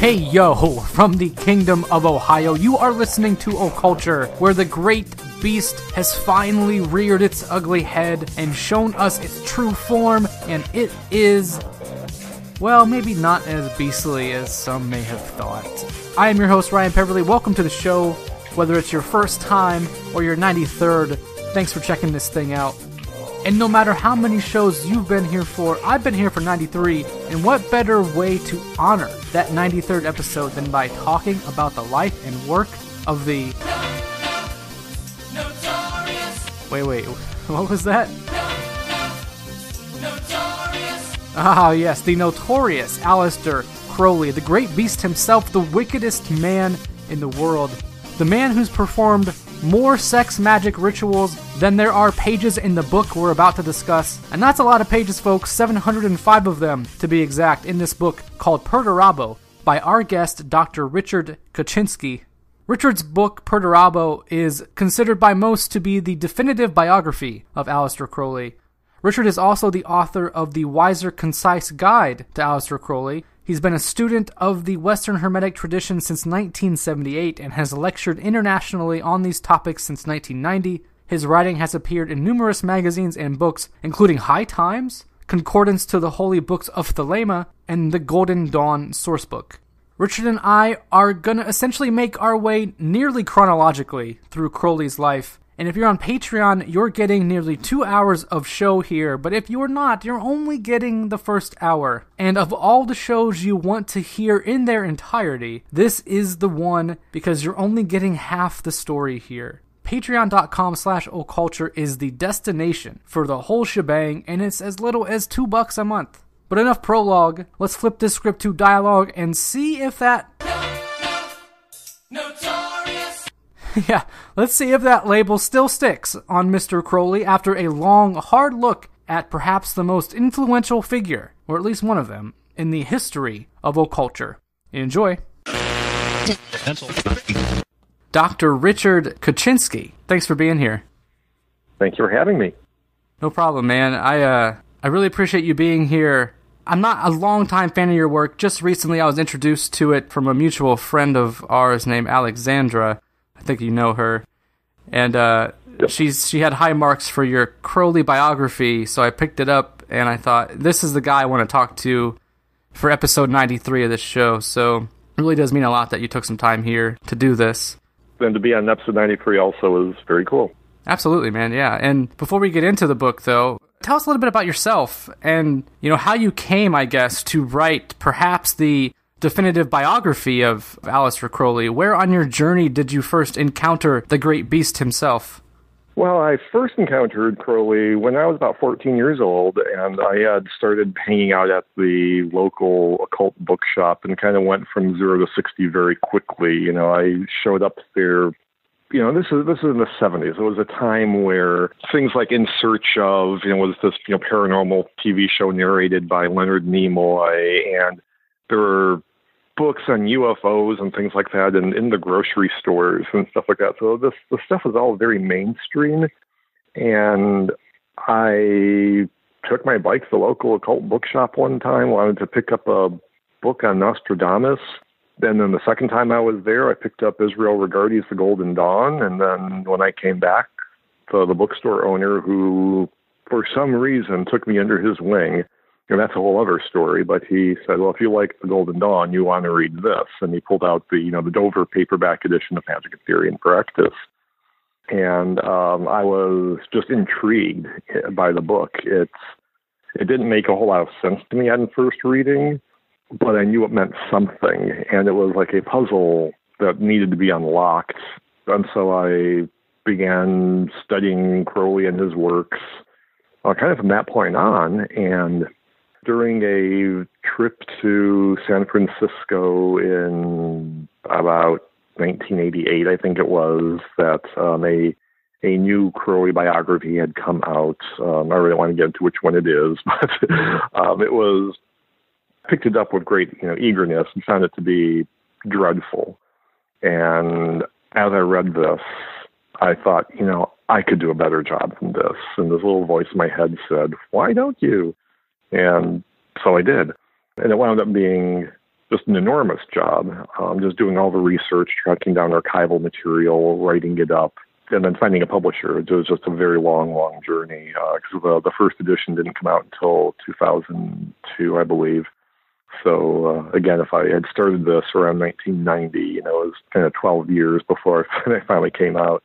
Hey yo, from the Kingdom of Ohio, you are listening to Occulture, where the great beast has finally reared its ugly head and shown us its true form, and it is, well, maybe not as beastly as some may have thought. I am your host, Ryan Peverly. Welcome to the show. Whether it's your first time or your 93rd, thanks for checking this thing out. And no matter how many shows you've been here for, I've been here for 93, and what better way to honor that 93rd episode than by talking about the life and work of the... Notorious. Wait, what was that? Notorious. Ah, yes, the notorious Aleister Crowley, the great beast himself, the wickedest man in the world, the man who's performed more sex magic rituals than there are pages in the book we're about to discuss. And that's a lot of pages, folks, 705 of them to be exact, in this book called Perdurabo by our guest, Dr. Richard Kaczynski. Richard's book, Perdurabo, is considered by most to be the definitive biography of Aleister Crowley. Richard is also the author of the Weiser Concise Guide to Aleister Crowley. He's been a student of the Western Hermetic tradition since 1978 and has lectured internationally on these topics since 1990. His writing has appeared in numerous magazines and books, including High Times, Concordance to the Holy Books of Thelema, and The Golden Dawn Sourcebook. Richard and I are going to essentially make our way nearly chronologically through Crowley's life. And if you're on Patreon, you're getting nearly 2 hours of show here, but if you're not, you're only getting the first hour. And of all the shows you want to hear in their entirety, this is the one because you're only getting half the story here. Patreon.com/occulture is the destination for the whole shebang, and it's as little as $2 a month. But enough prologue, let's flip this script to dialogue and see if that... Yeah, let's see if that label still sticks on Mr. Crowley after a long, hard look at perhaps the most influential figure, or at least one of them, in the history of occulture. Enjoy. Dr. Richard Kaczynski, thanks for being here. Thanks for having me. No problem, man. I really appreciate you being here. I'm not a long-time fan of your work. Just recently I was introduced to it from a mutual friend of ours named Alexandra. I think you know her, and she had high marks for your Crowley biography, so I picked it up, and I thought, this is the guy I want to talk to for episode 93 of this show, so it really does mean a lot that you took some time here to do this. And to be on episode 93 also is very cool. Absolutely, man, yeah. And before we get into the book, though, tell us a little bit about yourself and, you know, how you came, I guess, to write perhaps the definitive biography of Aleister Crowley. Where on your journey did you first encounter the great beast himself? Well, I first encountered Crowley when I was about 14 years old, and I had started hanging out at the local occult bookshop and kind of went from 0 to 60 very quickly. You know, I showed up there. You know, this is in the 70s. It was a time where things like In Search Of, you know, was this, you know, paranormal TV show narrated by Leonard Nimoy, and there were books on UFOs and things like that, and in the grocery stores and stuff like that. So the stuff was all very mainstream. And I took my bike to the local occult bookshop one time, wanted to pick up a book on Nostradamus. And then the second time I was there, I picked up Israel Rigardi's The Golden Dawn. And then when I came back, the bookstore owner, who for some reason took me under his wing, and that's a whole other story, but he said, well, if you like The Golden Dawn, you want to read this. And he pulled out the Dover paperback edition of Magic and Theory and Practice. And I was just intrigued by the book. It didn't make a whole lot of sense to me on first reading, but I knew it meant something. And it was like a puzzle that needed to be unlocked. And so I began studying Crowley and his works kind of from that point on. And during a trip to San Francisco in about 1988, I think it was, that a new Crowley biography had come out. I really want to get into which one it is, but picked it up with great eagerness and found it to be dreadful. And as I read this, I thought, I could do a better job than this. And this little voice in my head said, why don't you? And so I did. And it wound up being just an enormous job, just doing all the research, tracking down archival material, writing it up, and then finding a publisher. It was just a very long, long journey, because the first edition didn't come out until 2002, I believe. So, again, if I had started this around 1990, you know, it was kind of 12 years before it finally came out.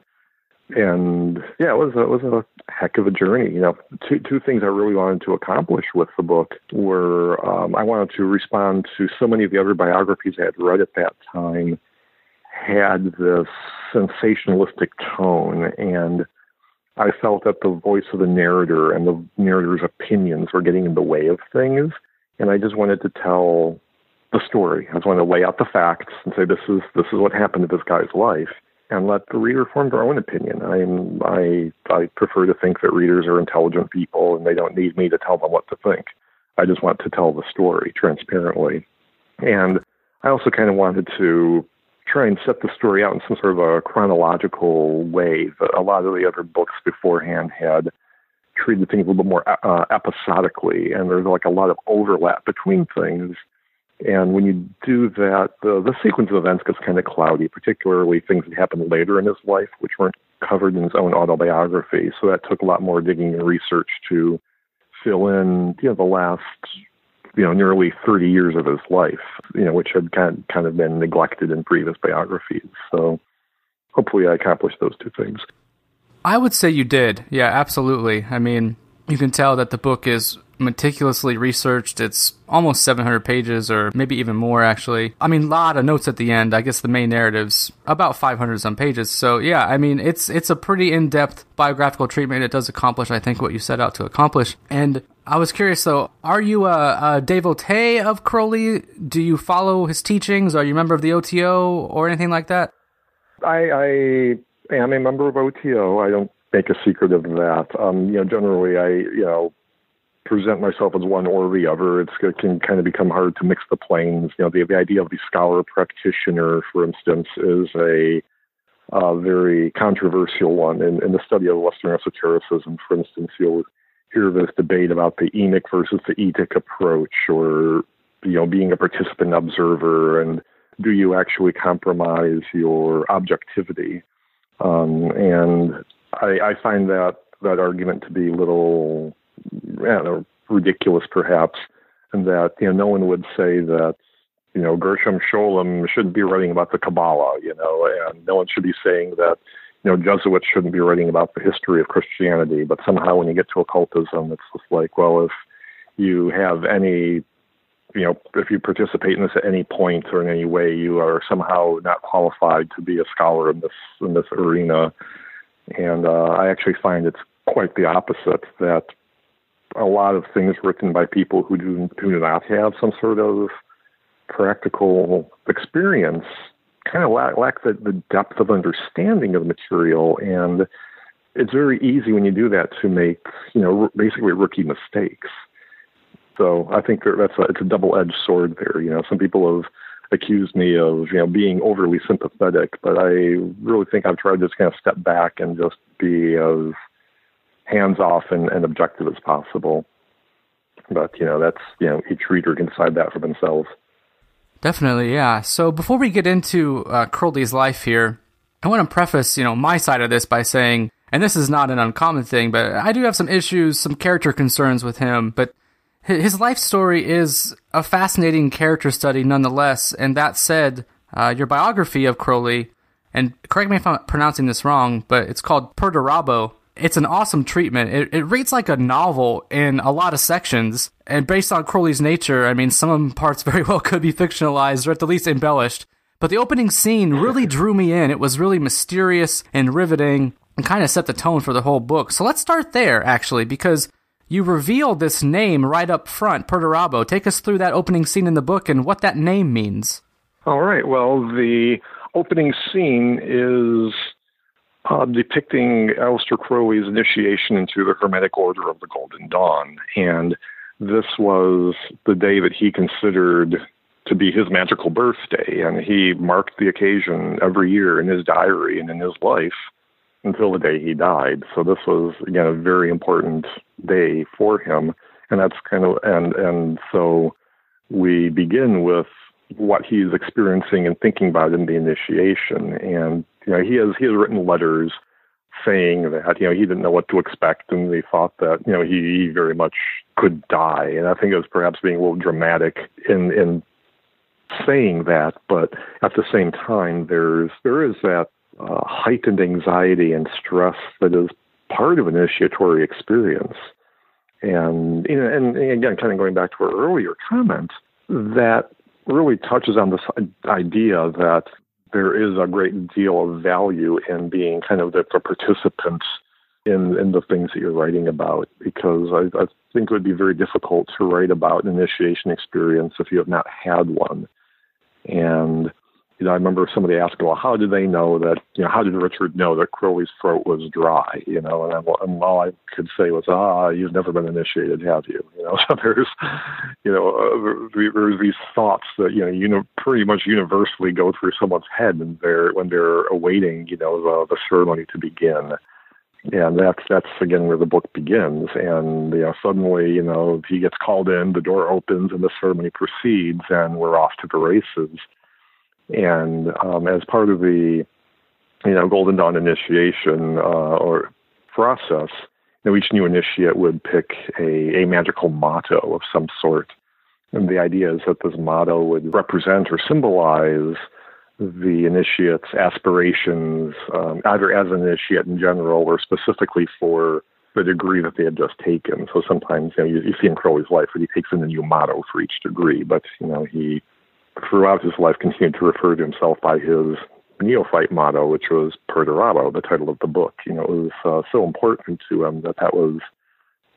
And, yeah, it was a heck of a journey. You know, two things I really wanted to accomplish with the book were I wanted to respond to so many of the other biographies I had read at that time had this sensationalistic tone, and I felt that the voice of the narrator and the narrator's opinions were getting in the way of things. And I just wanted to tell the story. I just wanted to lay out the facts and say, this is what happened to this guy's life, and let the reader form their own opinion. I prefer to think that readers are intelligent people and they don't need me to tell them what to think. I just want to tell the story transparently. And I also kind of wanted to try and set the story out in some sort of a chronological way that a lot of the other books beforehand had treated things a little bit more episodically, and there's like a lot of overlap between things. And when you do that, the sequence of events gets kind of cloudy, particularly things that happened later in his life, which weren't covered in his own autobiography. So that took a lot more digging and research to fill in, the last, nearly 30 years of his life, which had kind of been neglected in previous biographies. So hopefully I accomplished those two things. I would say you did. Yeah, absolutely. I mean, you can tell that the book is meticulously researched. It's almost 700 pages or maybe even more, actually. I mean, a lot of notes at the end. I guess the main narrative's about 500 some pages. So, yeah, I mean, it's a pretty in-depth biographical treatment. It does accomplish, I think, what you set out to accomplish. And I was curious, though, are you a devotee of Crowley? Do you follow his teachings? Are you a member of the OTO or anything like that? I am a member of OTO. I don't make a secret of that. Generally, I present myself as one or the other. It can kind of become hard to mix the planes. The idea of the scholar practitioner, for instance, is a very controversial one. In the study of Western esotericism, for instance, you'll hear this debate about the emic versus the etic approach, or, being a participant observer, and do you actually compromise your objectivity? And I find that argument to be a little ridiculous, perhaps, and that, no one would say that, Gershom Scholem shouldn't be writing about the Kabbalah, and no one should be saying that, Jesuits shouldn't be writing about the history of Christianity. But somehow when you get to occultism, it's just like, well, if you have any, if you participate in this at any point or in any way, you are somehow not qualified to be a scholar in this arena. And I actually find it's quite the opposite, that a lot of things written by people who do not have some sort of practical experience kind of lack the depth of understanding of the material. And it's very easy when you do that to make, basically rookie mistakes. So I think it's a double-edged sword there. Some people have accused me of, being overly sympathetic, but I really think I've tried to just kind of step back and just be as hands-off and objective as possible. But, that's, each reader can decide that for themselves. Definitely, yeah. So before we get into Crowley's life here, I want to preface, my side of this by saying, and this is not an uncommon thing, but I do have some issues, some character concerns with him, but his life story is a fascinating character study nonetheless, and that said, your biography of Crowley, and correct me if I'm pronouncing this wrong, but it's called Perdurabo. It's an awesome treatment. It reads like a novel in a lot of sections, and based on Crowley's nature, I mean, some parts very well could be fictionalized or at the least embellished, but the opening scene really drew me in. It was really mysterious and riveting and kind of set the tone for the whole book. So let's start there, actually, because you reveal this name right up front, Perdurabo. Take us through that opening scene in the book and what that name means. All right. Well, the opening scene is depicting Aleister Crowley's initiation into the Hermetic Order of the Golden Dawn. And this was the day that he considered to be his magical birthday. And he marked the occasion every year in his diary and in his life until the day he died. So this was, again, a very important day for him. And so we begin with what he's experiencing and thinking about in the initiation. And, you know, he has written letters saying that, you know, he didn't know what to expect, and they thought that, you know, he very much could die. And I think it was perhaps being a little dramatic in saying that, but at the same time, there is that heightened anxiety and stress that is part of an initiatory experience. And, you know, and again, kind of going back to our earlier comment, that really touches on this idea that there is a great deal of value in being kind of the participant in the things that you're writing about, because I think it would be very difficult to write about an initiation experience if you have not had one. And, you know, I remember somebody asked, well, how did they know that, you know, how did Richard know that Crowley's throat was dry, you know? And all I could say was, you've never been initiated, have you? You know, so there's, you know, there's these thoughts that, you know, pretty much universally go through someone's head when they're awaiting, you know, the ceremony to begin. And that's again where the book begins. And, you know, suddenly, you know, he gets called in, the door opens, and the ceremony proceeds, and we're off to the races. And as part of the, you know, Golden Dawn initiation or process, you know, each new initiate would pick a magical motto of some sort. And the idea is that this motto would represent or symbolize the initiate's aspirations, either as an initiate in general or specifically for the degree that they had just taken. So sometimes, you know, you see in Crowley's life that he takes in a new motto for each degree, but, you know, he throughout his life continued to refer to himself by his neophyte motto, which was Perdurabo, the title of the book. You know, it was so important to him that was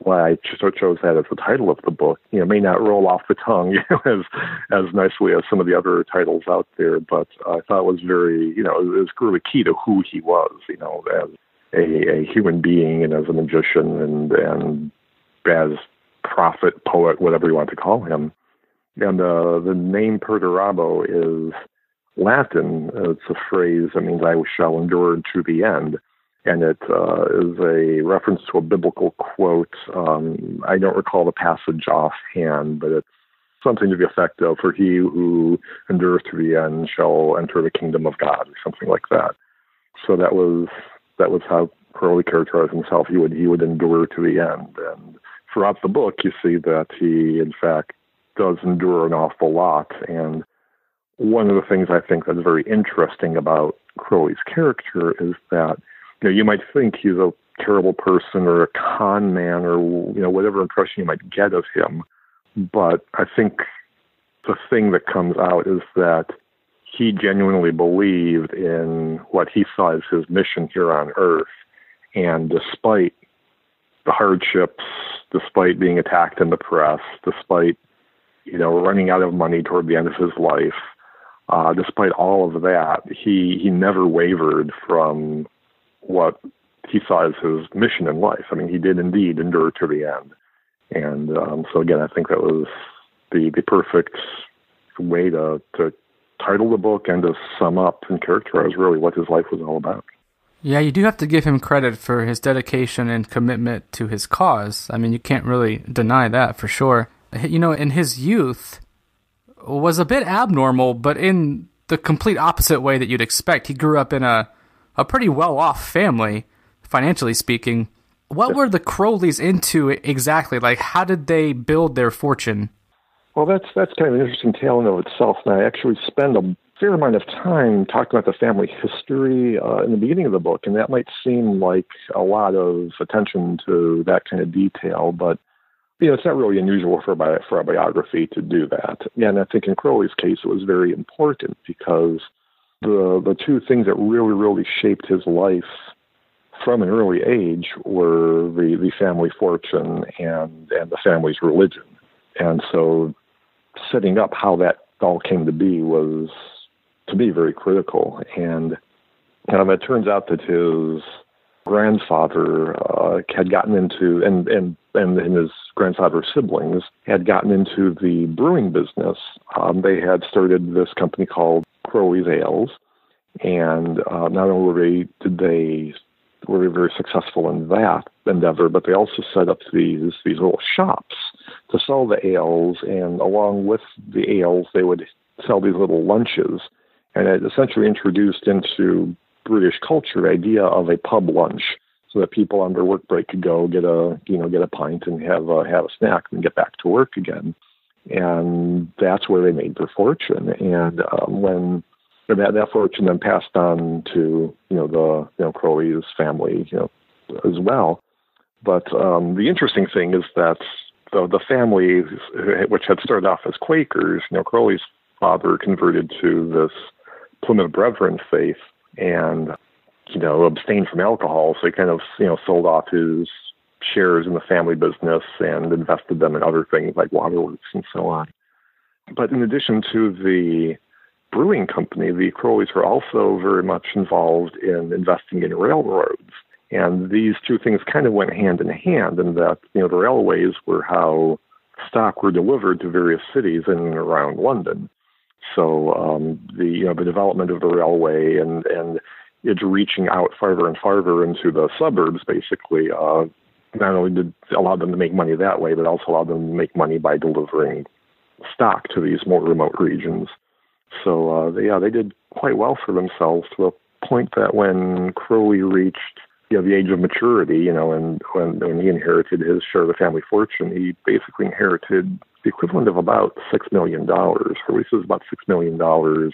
why I chose that as the title of the book. You know, it may not roll off the tongue, you know, as nicely as some of the other titles out there, but I thought it was very, you know, it was really key to who he was, you know, as a human being and as a magician and as prophet, poet, whatever you want to call him. And the name Perdurabo is Latin. It's a phrase that means I shall endure to the end. And it is a reference to a biblical quote. I don't recall the passage offhand, but it's something to the effect of, for he who endures to the end shall enter the kingdom of God, or something like that. So that was how Crowley characterized himself. He would endure to the end. And throughout the book, you see that he, in fact, does endure an awful lot. And one of the things I think that's very interesting about Crowley's character is that, you know, you might think he's a terrible person or a con man or, you know, whatever impression you might get of him. But I think the thing that comes out is that he genuinely believed in what he saw as his mission here on Earth. And despite the hardships, despite being attacked in the press, despite, you know, running out of money toward the end of his life, despite all of that, he never wavered from what he saw as his mission in life. I mean, he did indeed endure to the end. And so, again, I think that was the perfect way to title the book and to sum up and characterize really what his life was all about. Yeah, you do have to give him credit for his dedication and commitment to his cause. I mean, you can't really deny that for sure. You know, in his youth was a bit abnormal, but in the complete opposite way that you'd expect. He grew up in a pretty well-off family, financially speaking. What were the Crowleys into exactly? Like, how did they build their fortune? Well, that's kind of an interesting tale in and of itself. And I actually spend a fair amount of time talking about the family history in the beginning of the book, and that might seem like a lot of attention to that kind of detail, but you know, it's not really unusual for a biography to do that. And I think in Crowley's case, it was very important because the two things that really, really shaped his life from an early age were the family fortune and the family's religion. And so setting up how that all came to be was, to me, very critical. And it turns out that his grandfather had gotten into, and his grandfather's siblings had gotten into the brewing business. They had started this company called Crowley's Ales, and not only were they very successful in that endeavor, but they also set up these little shops to sell the ales, and along with the ales, they would sell these little lunches, and it essentially introduced into British culture the idea of a pub lunch, so that people on their work break could go get a pint and have a snack and get back to work again. And that's where they made their fortune. And when that fortune then passed on to Crowley's family as well. But the interesting thing is that the family, which had started off as Quakers, Crowley's father converted to this Plymouth Brethren faith and abstained from alcohol, so he kind of sold off his shares in the family business and invested them in other things like waterworks and so on. But in addition to the brewing company, the Crowleys were also very much involved in investing in railroads. And these two things kind of went hand in hand, in that the railways were how stock were delivered to various cities in and around London. So the development of the railway and it's reaching out farther and farther into the suburbs, basically, not only did allow them to make money that way, but also allowed them to make money by delivering stock to these more remote regions. So, they did quite well for themselves, to the point that when Crowley reached the age of maturity, and when he inherited his share of the family fortune, he basically inherited the equivalent of about $6 million, or at least it was about $6 million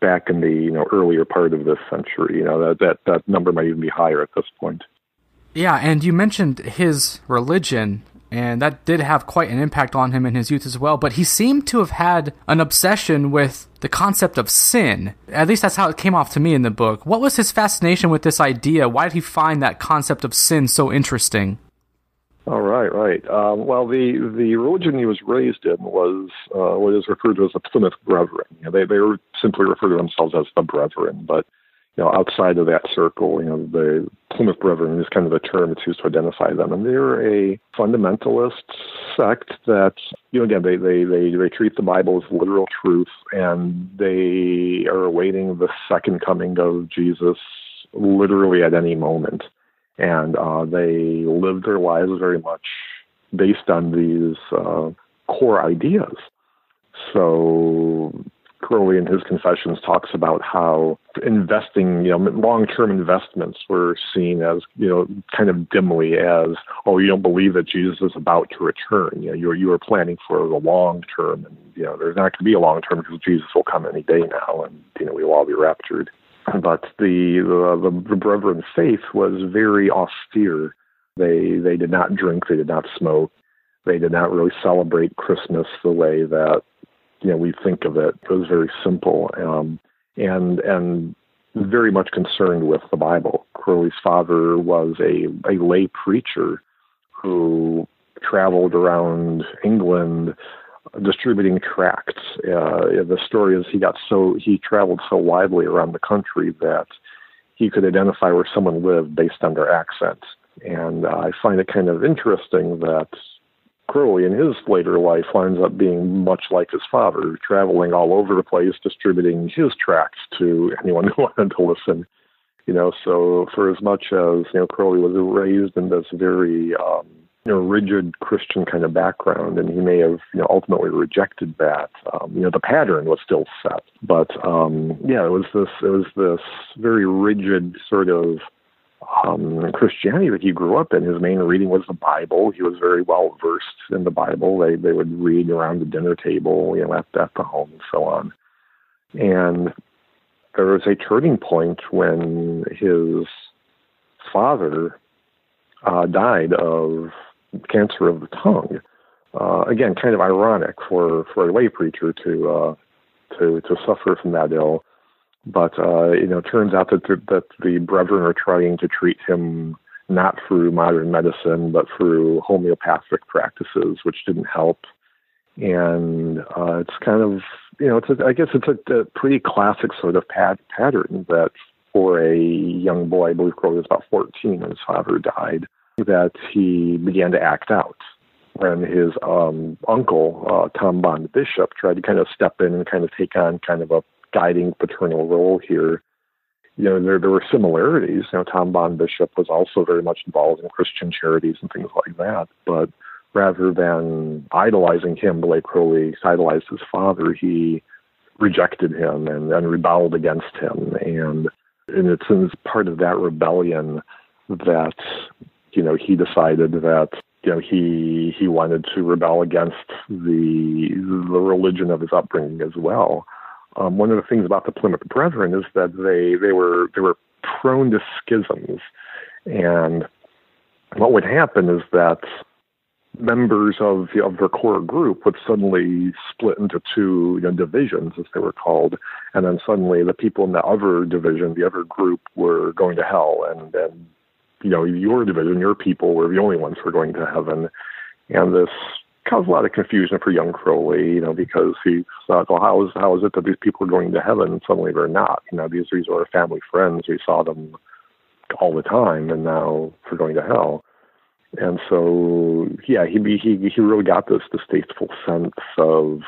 back in the earlier part of this century. That number might even be higher at this point. Yeah, and you mentioned his religion, and that did have quite an impact on him in his youth as well, but he seemed to have had an obsession with the concept of sin. At least that's how it came off to me in the book. What was his fascination with this idea? Why did he find that concept of sin so interesting? All right. Well, the religion he was raised in was what is referred to as the Plymouth Brethren. They were simply referred to themselves as the Brethren, but outside of that circle, the Plymouth Brethren is kind of the term that's used to identify them. And they're a fundamentalist sect that, again, they treat the Bible as literal truth, and they are awaiting the second coming of Jesus literally at any moment. And they live their lives very much based on these core ideas. So Crowley in his Confessions talks about how investing, long-term investments were seen as, kind of dimly as, oh, you don't believe that Jesus is about to return. You are planning for the long term, and there's not going to be a long term because Jesus will come any day now, and we will all be raptured. But the Brethren faith was very austere. They did not drink, they did not smoke, they did not really celebrate Christmas the way that we think of it. It was very simple, and very much concerned with the Bible. Crowley's father was a lay preacher who traveled around England distributing tracts. The story is he traveled so widely around the country that he could identify where someone lived based on their accent. And I find it kind of interesting that Crowley in his later life winds up being much like his father, traveling all over the place, distributing his tracts to anyone who wanted to listen. So for as much as, Crowley was raised in this very rigid Christian kind of background, and he may have ultimately rejected that. The pattern was still set, but it was this very rigid sort of Christianity that he grew up in. His main reading was the Bible. He was very well versed in the Bible. They would read around the dinner table, at the home and so on. And there was a turning point when his father died of cancer of the tongue. Again, kind of ironic for a lay preacher to suffer from that ill, but it turns out that the Brethren are trying to treat him not through modern medicine but through homeopathic practices, which didn't help. And it's kind of it's a pretty classic sort of pattern that for a young boy, I believe Crowley was about 14 when his father died, that he began to act out. When his uncle, Tom Bond Bishop, tried to kind of step in and kind of take on kind of a guiding paternal role here, there were similarities. Tom Bond Bishop was also very much involved in Christian charities and things like that. But rather than idolizing him the way Crowley idolized his father, he rejected him and rebelled against him. And it's in part of that rebellion that, you know, he decided that, you know, he wanted to rebel against the religion of his upbringing as well. One of the things about the Plymouth Brethren is that they were prone to schisms, and what would happen is that members of their core group would suddenly split into two, you know, divisions, as they were called, and then suddenly the people in the other division, the other group, were going to hell, and then, you know, your division, your people, were the only ones who were going to heaven. And this caused a lot of confusion for young Crowley, you know, because he thought, well, how is it that these people are going to heaven and suddenly they're not? You know, these are our family friends. We saw them all the time, and now they're going to hell. And so, yeah, he really got this distasteful sense of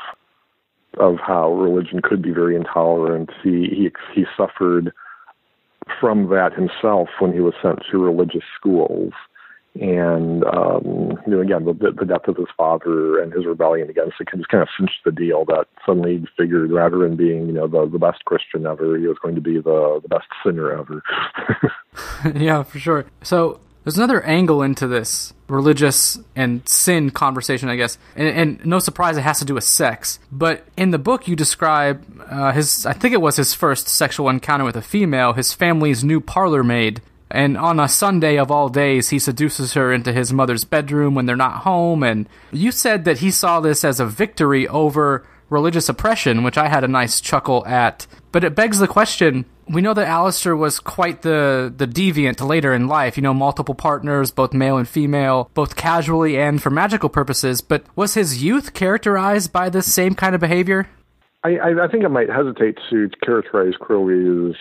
how religion could be very intolerant. He suffered from that himself when he was sent to religious schools. And, you know, again, the death of his father and his rebellion against it just kind of cinched the deal that suddenly he figured, rather than being, you know, the best Christian ever, he was going to be the best sinner ever. Yeah, for sure. So there's another angle into this religious and sin conversation, I guess. And no surprise, it has to do with sex. But in the book, you describe I think it was his first sexual encounter with a female, his family's new parlor maid. And on a Sunday of all days, he seduces her into his mother's bedroom when they're not home. And you said that he saw this as a victory over religious oppression, which I had a nice chuckle at. But it begs the question, we know that Aleister was quite the deviant later in life, you know, multiple partners, both male and female, both casually and for magical purposes. But was his youth characterized by this same kind of behavior? I think I might hesitate to characterize Crowley's,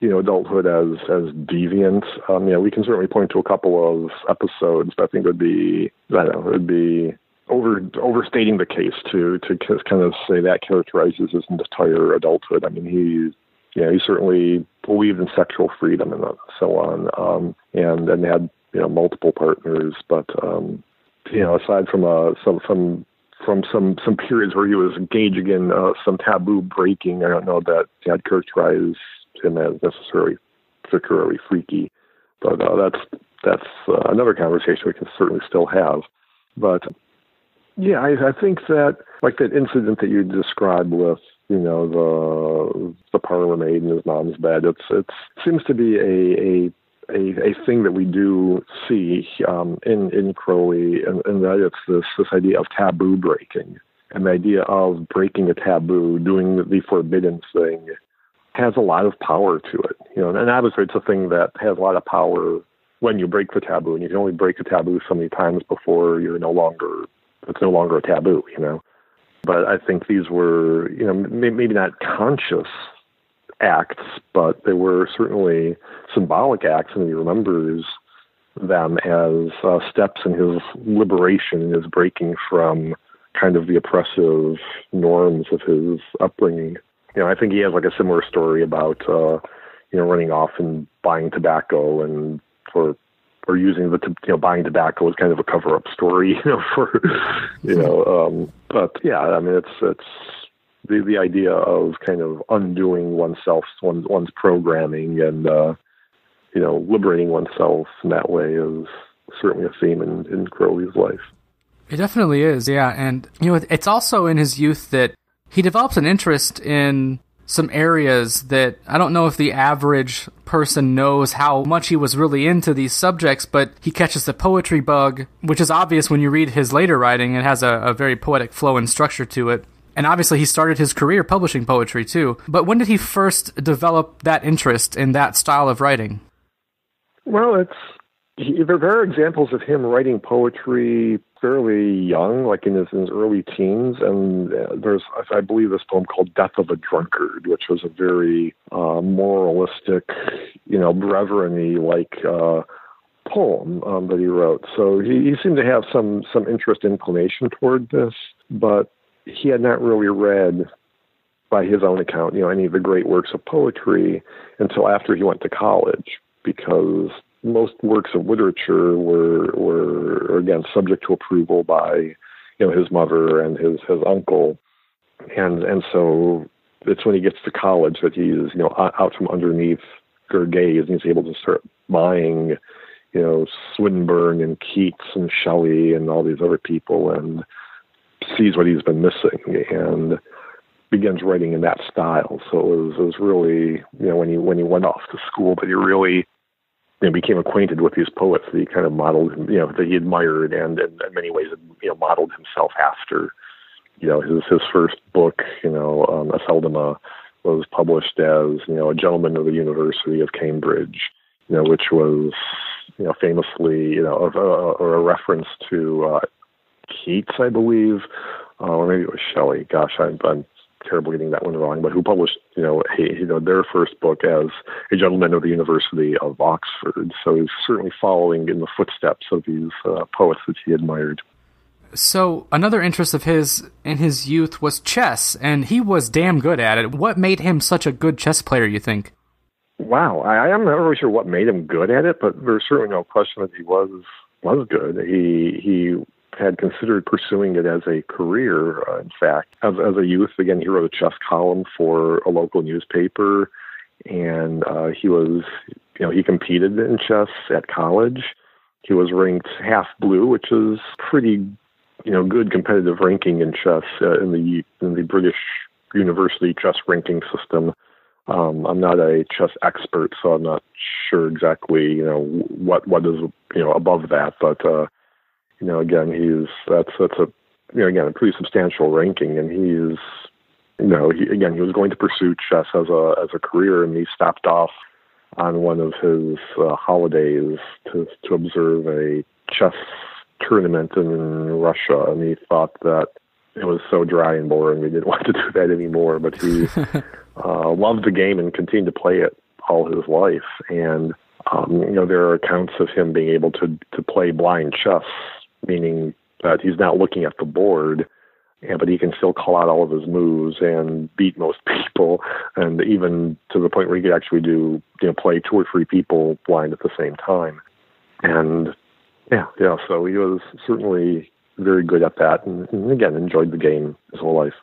you know, adulthood as deviant. You know, we can certainly point to a couple of episodes, but I think it would be overstating the case to kind of say that characterizes his entire adulthood. I mean, he certainly believed in sexual freedom and so on, and had, you know, multiple partners. But you know, aside from some periods where he was engaging in some taboo breaking, I don't know that I'd characterize him as necessarily particularly freaky, but that's another conversation we can certainly still have. But yeah, I think that, like that incident that you described with, you know, the parlor maid in his mom's bed, it seems to be a thing that we do see in Crowley, and that it's this idea of taboo breaking, and the idea of breaking a taboo, doing the forbidden thing, has a lot of power to it, you know, and obviously it's a thing that has a lot of power when you break the taboo, and you can only break the taboo so many times before it's no longer a taboo, you know. But I think these were, you know, maybe not conscious acts, but they were certainly symbolic acts, and he remembers them as steps in his liberation, his breaking from kind of the oppressive norms of his upbringing. You know, I think he has like a similar story about, you know, running off and buying tobacco, and or using buying tobacco as kind of a cover-up story, you know, for, you know, but yeah, I mean, it's the idea of kind of undoing oneself, one's programming, and, you know, liberating oneself in that way is certainly a theme in Crowley's life. It definitely is, yeah. And, you know, it's also in his youth that he develops an interest in some areas that I don't know if the average person knows how much he was really into these subjects, but he catches the poetry bug, which is obvious when you read his later writing. It has a very poetic flow and structure to it. And obviously he started his career publishing poetry too. But when did he first develop that interest in that style of writing? Well, there are examples of him writing poetry fairly young, like in his early teens, and there's, I believe, this poem called Death of a Drunkard, which was a very moralistic, you know, brethren-y-like poem that he wrote. So he seemed to have some interest, inclination toward this, but he had not really read, by his own account, you know, any of the great works of poetry until after he went to college, because most works of literature were again subject to approval by, you know, his mother and his uncle, And so it's when he gets to college that he's, you know, out from underneath her gaze, and he's able to start buying, you know, Swinburne and Keats and Shelley and all these other people, and sees what he's been missing and begins writing in that style. So it was really, you know, when he went off to school, but he really, you know, became acquainted with these poets that he kind of modeled, you know, that he admired and in many ways, you know, modeled himself after. You know, his first book, you know, A Thelema, was published as, you know, A Gentleman of the University of Cambridge, you know, which was, you know, famously, you know, a reference to Keats, I believe, or maybe it was Shelley. Gosh, I'm terrible getting that one wrong. But who published, you know, their first book as A Gentleman of the University of Oxford. So he's certainly following in the footsteps of these poets that he admired. So another interest of his in his youth was chess, and he was damn good at it. What made him such a good chess player, you think? Wow, I'm not really sure what made him good at it, but there's certainly no question that he was good. He had considered pursuing it as a career, in fact. As a youth, again, he wrote a chess column for a local newspaper, and he competed in chess at college. He was ranked half blue, which is pretty, you know, good competitive ranking in chess in the British university chess ranking system. I'm not a chess expert, so I'm not sure exactly, you know, what is, you know, above that. But you know, again, that's a, you know, again, a pretty substantial ranking, and he's, you know, he was going to pursue chess as a career, and he stopped off on one of his holidays to observe a chess tournament in Russia, and he thought that it was so dry and boring he didn't want to do that anymore, but he loved the game and continued to play it all his life. And you know, there are accounts of him being able to play blind chess, meaning that he's not looking at the board, but he can still call out all of his moves and beat most people, and even to the point where he could actually do, you know, play 2 or 3 people blind at the same time. And yeah. So he was certainly very good at that, and again, enjoyed the game his whole life.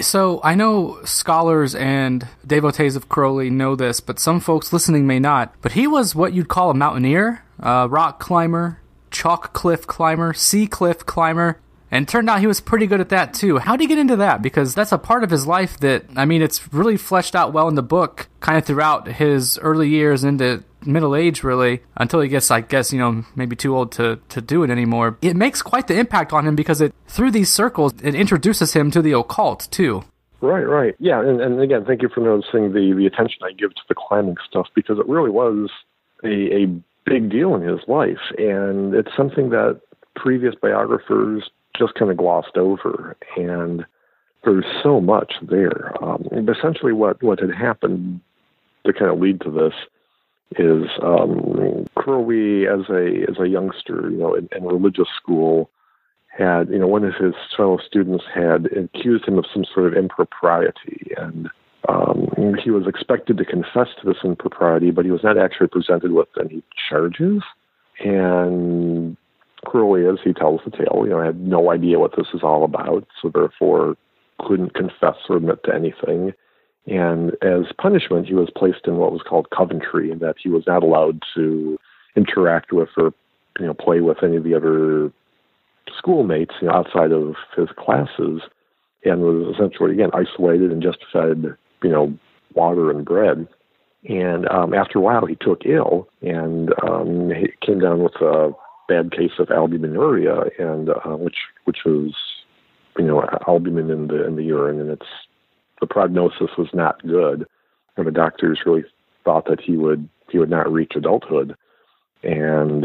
So I know scholars and devotees of Crowley know this, but some folks listening may not. But he was what you'd call a mountaineer, a rock climber, chalk cliff climber, sea cliff climber, and turned out he was pretty good at that too. How did he get into that? Because that's a part of his life that, I mean, it's really fleshed out well in the book, kind of throughout his early years into middle age, really, until he gets, I guess, you know, maybe too old to do it anymore. It makes quite the impact on him because it, through these circles, it introduces him to the occult too. Right. Yeah, and again, thank you for noticing the attention I give to the climbing stuff, because it really was a big deal in his life, and it's something that previous biographers just kind of glossed over, and there's so much there. And essentially what had happened to kind of lead to this is Crowley, as a youngster, you know, in religious school, had, you know, one of his fellow students had accused him of some sort of impropriety, and he was expected to confess to this impropriety, but he was not actually presented with any charges. And Crowley, as he tells the tale, you know, had no idea what this is all about, so therefore couldn't confess or admit to anything. And as punishment, he was placed in what was called Coventry, in that he was not allowed to interact with or, you know, play with any of the other schoolmates, you know, outside of his classes, and was essentially, again, isolated and just fed, you know, water and bread. And after a while, he took ill, and he came down with a bad case of albuminuria, and which was, you know, albumin in the urine, and it's, the prognosis was not good, and the doctors really thought that he would not reach adulthood. And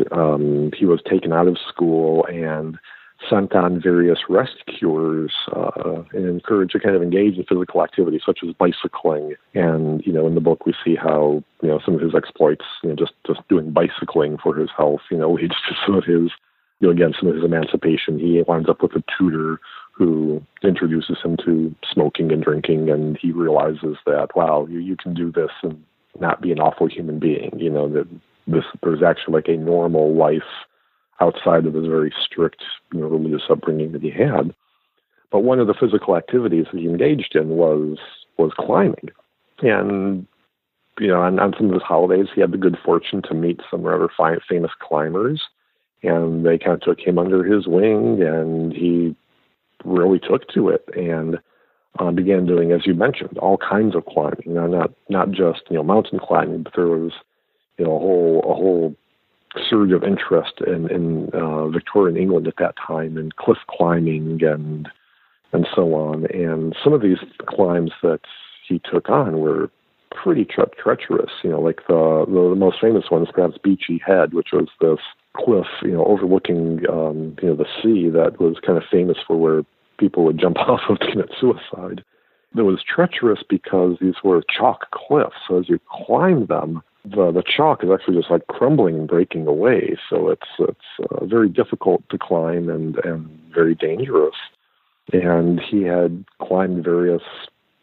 he was taken out of school and sent on various rest cures, and encouraged to kind of engage in physical activity such as bicycling. And, you know, in the book we see how, you know, some of his exploits, you know, just doing bicycling for his health, you know, leads to some of his, you know, again, some of his emancipation. He winds up with a tutor who introduces him to smoking and drinking, and he realizes that, wow, you can do this and not be an awful human being. You know, that there's actually like a normal life outside of this very strict, you know, religious upbringing that he had. But one of the physical activities that he engaged in was climbing. And, you know, on some of his holidays, he had the good fortune to meet some rather famous climbers, and they kind of took him under his wing, and he really took to it and began doing, as you mentioned, all kinds of climbing. You know, not just, you know, mountain climbing, but there was, you know, a whole surge of interest in Victorian England at that time, in cliff climbing and so on. And some of these climbs that he took on were pretty treacherous, you know, like the most famous one is perhaps Beachy Head, which was this cliff, you know, overlooking, you know, the sea, that was kind of famous for where people would jump off of to commit suicide. It was treacherous because these were chalk cliffs, so as you climb them, the chalk is actually just like crumbling and breaking away, so it's very difficult to climb and very dangerous. And he had climbed various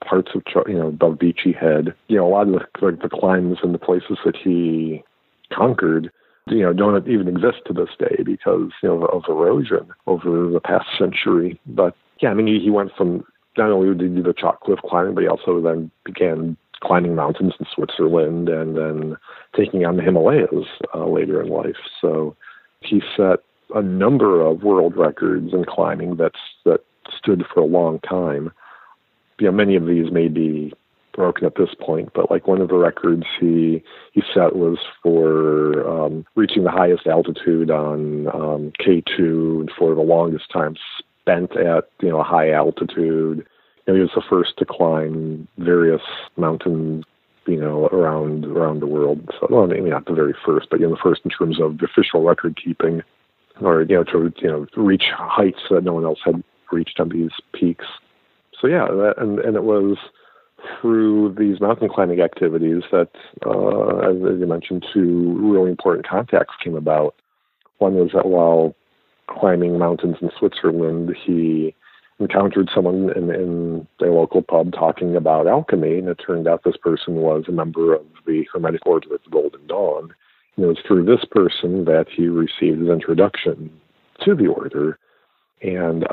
parts of, you know, above Beachy Head. You know, a lot of the climbs and the places that he conquered, you know, don't even exist to this day because, you know, of erosion over the past century. But yeah, I mean, he went from, not only did he do the chalk cliff climbing, but he also then began climbing mountains in Switzerland and then taking on the Himalayas later in life. So he set a number of world records in climbing that stood for a long time. You know, many of these may be broken at this point, but like one of the records he set was for reaching the highest altitude on K2 and for the longest time spent at, you know, a high altitude. You know, he was the first to climb various mountains, you know, around the world. So, well, maybe not the very first, but, you know, the first in terms of official record keeping, or, you know, to, you know, reach heights that no one else had reached on these peaks. So yeah, and it was through these mountain climbing activities that, as you mentioned, two really important contacts came about. One was that while climbing mountains in Switzerland, he encountered someone in a local pub talking about alchemy, and it turned out this person was a member of the Hermetic Order of the Golden Dawn. And it was through this person that he received his introduction to the order. And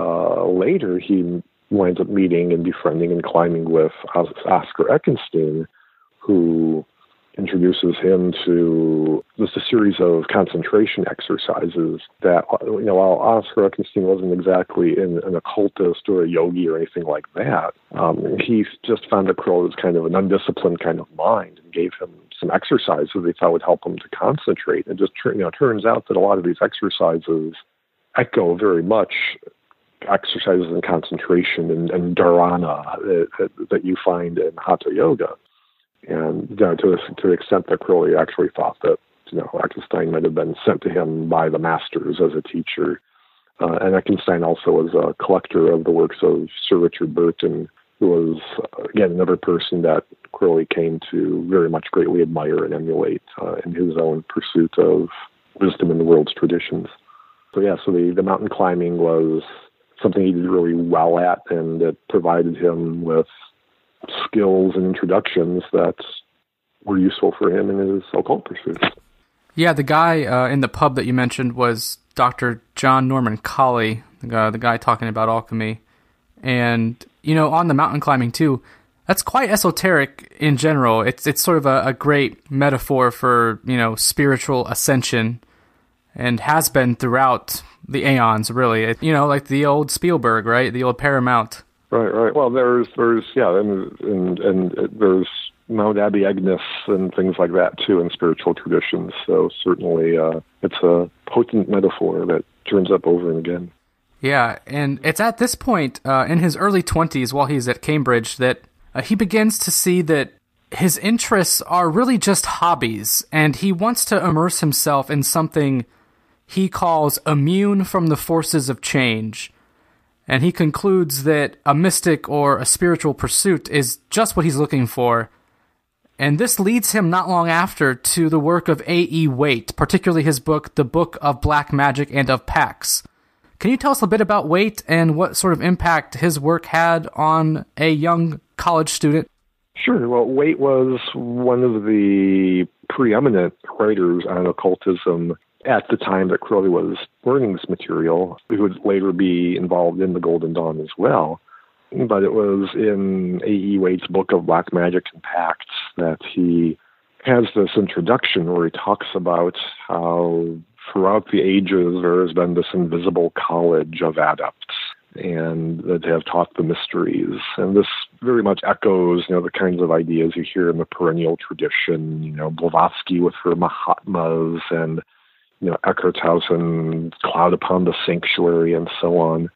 later he winds up meeting and befriending and climbing with Oscar Eckenstein, who introduces him to this series of concentration exercises that, you know, while Oscar Eckenstein wasn't exactly an occultist or a yogi or anything like that, he just found that Crowley was kind of an undisciplined kind of mind and gave him some exercises they thought would help him to concentrate. And just, you know, it turns out that a lot of these exercises echo very much exercises in concentration and dharana that you find in hatha yoga. And, you know, to the extent that Crowley actually thought that, you know, Eckenstein might have been sent to him by the masters as a teacher. And Eckenstein also was a collector of the works of Sir Richard Burton, who was, again, another person that Crowley came to very much greatly admire and emulate in his own pursuit of wisdom in the world's traditions. So yeah, so the mountain climbing was something he did really well at, and it provided him with skills and introductions that were useful for him in his occult pursuits. Yeah, the guy in the pub that you mentioned was Dr. John Norman Colley, the guy talking about alchemy. And, you know, on the mountain climbing too, that's quite esoteric in general. It's sort of a great metaphor for, you know, spiritual ascension, and has been throughout the aeons, really. You know, like the old Spielberg, right? The old Paramount. Right. Well, there's yeah, and there's Mount Abbey Ignis and things like that, too, in spiritual traditions. So certainly it's a potent metaphor that turns up over and again. Yeah, and it's at this point, in his early 20s, while he's at Cambridge, that he begins to see that his interests are really just hobbies, and he wants to immerse himself in something he calls immune from the forces of change. And he concludes that a mystic or a spiritual pursuit is just what he's looking for. And this leads him not long after to the work of A.E. Waite, particularly his book, The Book of Black Magic and of Pax. Can you tell us a bit about Waite and what sort of impact his work had on a young college student? Sure. Well, Waite was one of the preeminent writers on occultism at the time that Crowley was learning this material, who would later be involved in the Golden Dawn as well. But it was in A.E. Waite's Book of Black Magic and Pacts that he has this introduction where he talks about how throughout the ages there has been this invisible college of adepts and that have taught the mysteries. And this very much echoes, the kinds of ideas you hear in the perennial tradition, Blavatsky with her Mahatmas and, Eckerthouse and Cloud Upon the Sanctuary and so on.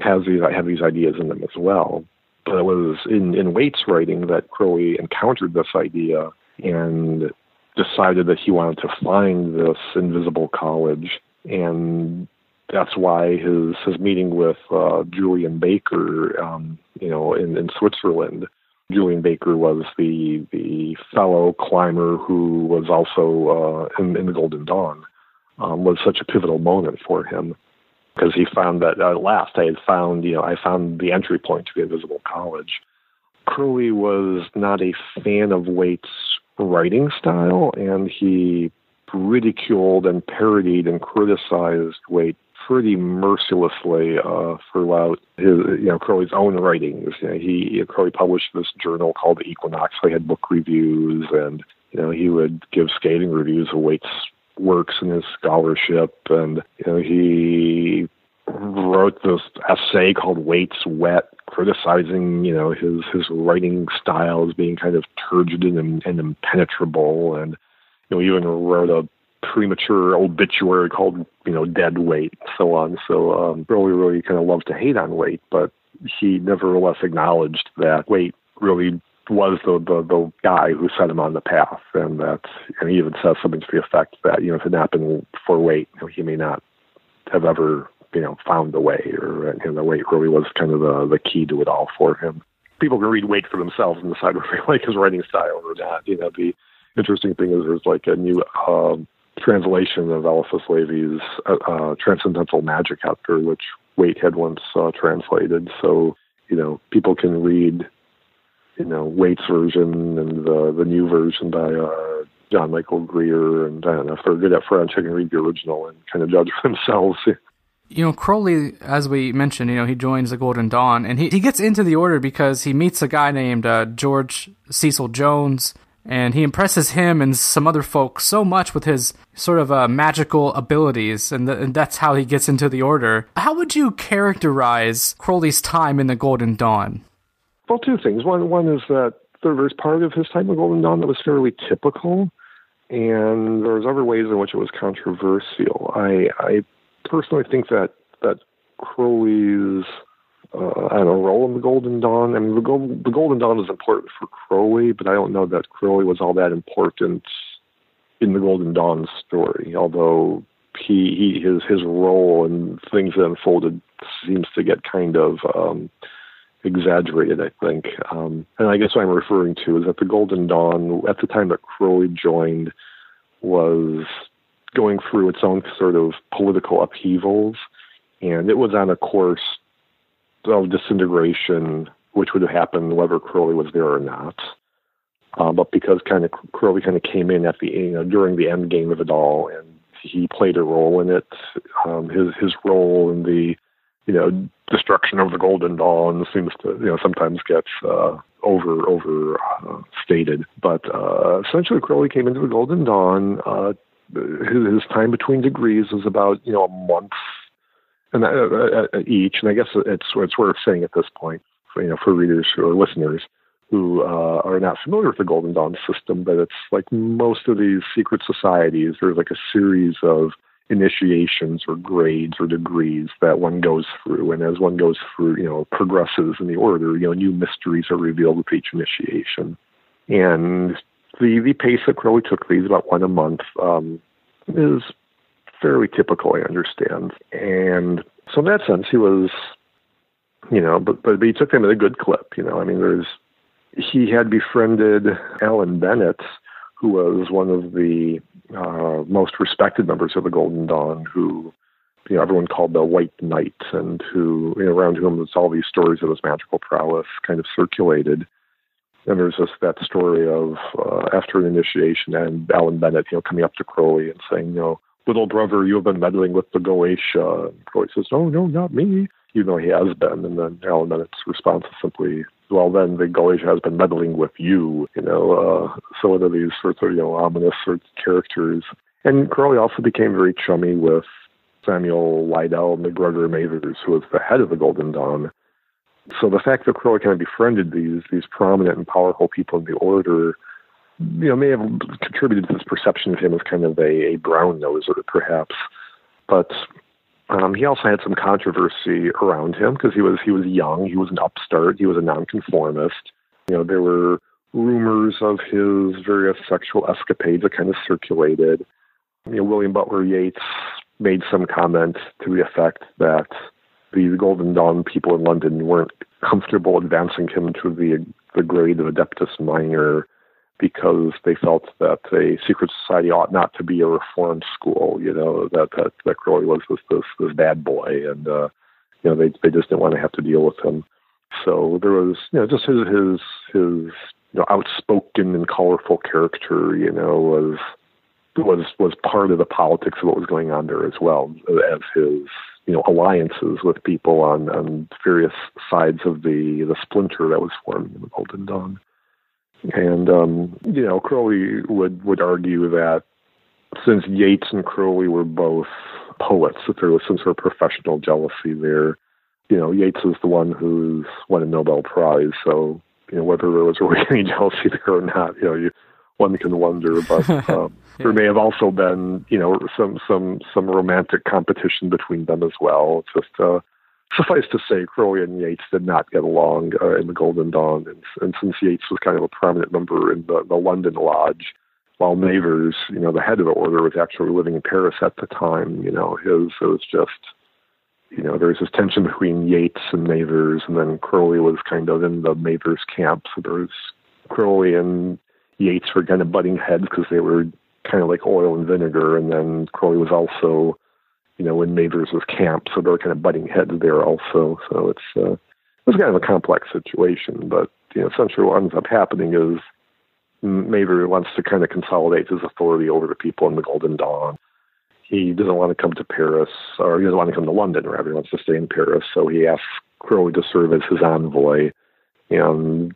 Have these ideas in them as well. But it was in Waite's writing that Crowley encountered this idea and decided that he wanted to find this invisible college. And that's why his meeting with Julian Baker, in Switzerland. Julian Baker was the fellow climber who was also in the Golden Dawn, was such a pivotal moment for him. Because he found that at last I found the entry point to the invisible college. Crowley was not a fan of Waite's writing style, and he ridiculed and parodied and criticized Waite pretty mercilessly throughout his, Crowley's own writings. Crowley published this journal called The Equinox. They had book reviews, and he would give scathing reviews of Waite's works in his scholarship, and he wrote this essay called Waite's Wet, criticizing his writing style as being kind of turgid and impenetrable, and even wrote a premature obituary called Dead Waite, and so on. So Crowley really kind of loved to hate on Waite, but he nevertheless acknowledged that Waite really was the guy who set him on the path, and he even says something to the effect that if it happened for Waite, he may not have ever found the way, or the Waite really was kind of the key to it all for him. People can read Waite for themselves and decide whether they like his writing style or not. The interesting thing is there's like a new translation of Eliphas Levi's Transcendental Magic out there, which Waite had once translated. So people can read Waite's version and the new version by John Michael Greer. And I don't know, if they're good at French, I can read the original and kind of judge for themselves. Crowley, as we mentioned, he joins the Golden Dawn, and he gets into the order because he meets a guy named George Cecil Jones, and he impresses him and some other folks so much with his sort of magical abilities, and that's how he gets into the order. How would you characterize Crowley's time in the Golden Dawn? Well, two things. One is that there's part of his time in Golden Dawn that was fairly typical, and there's other ways in which it was controversial. I personally think that Crowley's role in the Golden Dawn, I mean, the Golden Dawn is important for Crowley, but I don't know that Crowley was all that important in the Golden Dawn story, although his role and things that unfolded seems to get kind of exaggerated, I think. And I guess what I'm referring to is that the Golden Dawn, at the time that Crowley joined, was going through its own sort of political upheavals, and it was on a course of disintegration, which would have happened whether Crowley was there or not. But because Crowley kind of came in at the during the end game of it all, and he played a role in it. His role in the destruction of the Golden Dawn seems to, sometimes gets overstated. But essentially, Crowley came into the Golden Dawn. His time between degrees was about, a month and each. And I guess it's worth saying at this point, for readers or listeners who are not familiar with the Golden Dawn system, that it's like most of these secret societies, there's like a series of initiations or grades or degrees that one goes through, and as one goes through, progresses in the order, new mysteries are revealed with each initiation. And the pace that Crowley took these, about one a month, is fairly typical, I understand. And so in that sense, he was, but he took them at a good clip. I mean, he had befriended Alan Bennett, who was one of the most respected members of the Golden Dawn, who everyone called the White Knight, and who around whom all these stories of his magical prowess kind of circulated. And there's that story of after an initiation, and Alan Bennett coming up to Crowley and saying, little brother, you have been meddling with the Goetia. And Crowley says, oh, no, not me. Even though he has been. And then Alan Bennett's response is simply, well, then the Goetia has been meddling with you, you know. So one of these sorts of, you know, ominous sorts of characters. And Crowley also became very chummy with Samuel Liddell McGregor Mathers, who was the head of the Golden Dawn. So the fact that Crowley kind of befriended these prominent and powerful people in the order, you know, may have contributed to this perception of him as kind of a brown noser, perhaps. But he also had some controversy around him because he was young, he was an upstart, he was a nonconformist. You know, there were rumors of his various sexual escapades that kind of circulated. You know, William Butler Yeats made some comment to the effect that the Golden Dawn people in London weren't comfortable advancing him to the grade of Adeptus Minor because they felt that a secret society ought not to be a reformed school, you know, that Crowley was this bad boy, and you know, they just didn't want to have to deal with him. So there was, you know, just his you know, outspoken and colorful character, you know, was part of the politics of what was going on there as well as his, you know, alliances with people on various sides of the splinter that was formed in the Golden Dawn. And, you know, Crowley would argue that since Yeats and Crowley were both poets, that there was some sort of professional jealousy there. You know, Yeats is the one who's won a Nobel Prize, so, you know, whether there was really any jealousy there or not, you know, one can wonder, but yeah. There may have also been, you know, some romantic competition between them as well. It's just suffice to say, Crowley and Yeats did not get along in the Golden Dawn, and since Yeats was kind of a prominent member in the London Lodge, while Mavers, you know, the head of the order, was actually living in Paris at the time, you know, it was just, you know, there was this tension between Yeats and Mavers, and then Crowley was kind of in the Mavers camp, so there was Crowley and Yeats were kind of butting heads because they were kind of like oil and vinegar, and then Crowley was also, you know, in Mavers' camp, so they were kind of butting heads there also. So it was kind of a complex situation, but, you know, essentially what ends up happening is Mavers wants to kind of consolidate his authority over the people in the Golden Dawn. He doesn't want to come to Paris, or he doesn't want to come to London, rather. He wants to stay in Paris, so he asks Crowley to serve as his envoy, and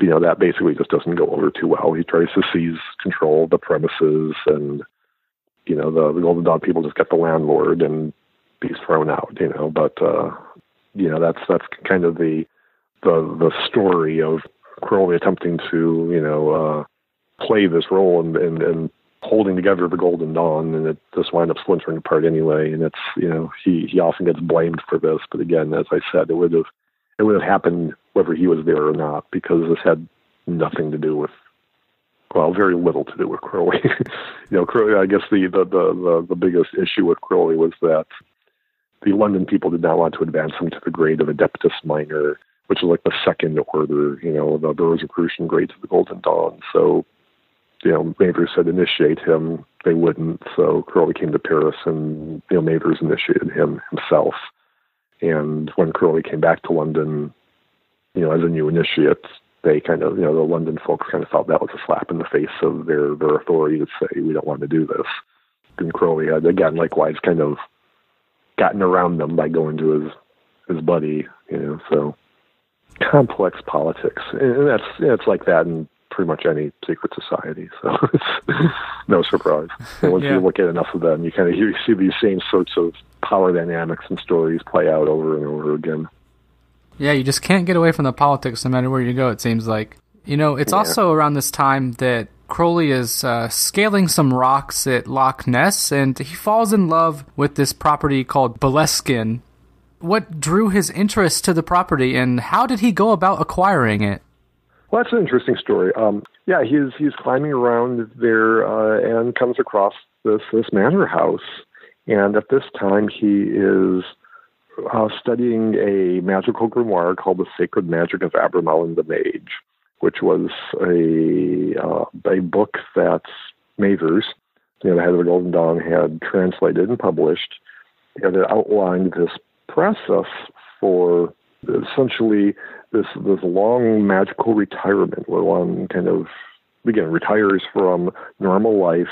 you know, that basically just doesn't go over too well. He tries to seize control of the premises, and, you know, the Golden Dawn people just get the landlord and he's thrown out, you know. But, you know, that's kind of the story of Crowley attempting to, you know, play this role in holding together the Golden Dawn, and it just wound up splintering apart anyway. And it's, you know, he often gets blamed for this. But again, as I said, it would have happened whether he was there or not, because this had nothing to do with, well, very little to do with Crowley. You know, Crowley, I guess the biggest issue with Crowley was that the London people did not want to advance him to the grade of Adeptus Minor, which is like the second order, you know, the Rosicrucian grades of the Golden Dawn. So, you know, Mavers said initiate him. They wouldn't. So Crowley came to Paris, and, you know, Mavers initiated him himself. And when Crowley came back to London, you know, as a new initiate, they kind of, you know, the London folks kind of felt that was a slap in the face of their authority to say, we don't want to do this. And Crowley had, again, likewise, kind of gotten around them by going to his buddy, you know, so complex politics. And that's, it's like that in pretty much any secret society, so it's no surprise. And once you look at enough of them, you kind of you see these same sorts of power dynamics and stories play out over and over again. Yeah, you just can't get away from the politics no matter where you go, it seems like. You know, it's also around this time that Crowley is scaling some rocks at Loch Ness, and he falls in love with this property called Boleskine. What drew his interest to the property, and how did he go about acquiring it? Well, that's an interesting story. Yeah, he's climbing around there and comes across this manor house. And at this time, he is studying a magical grimoire called The Sacred Magic of Abramelin the Mage, which was a book that Mavers, you know, the head of the Golden Dawn, had translated and published. And it outlined this process for essentially this long magical retirement where one kind of, again, retires from normal life,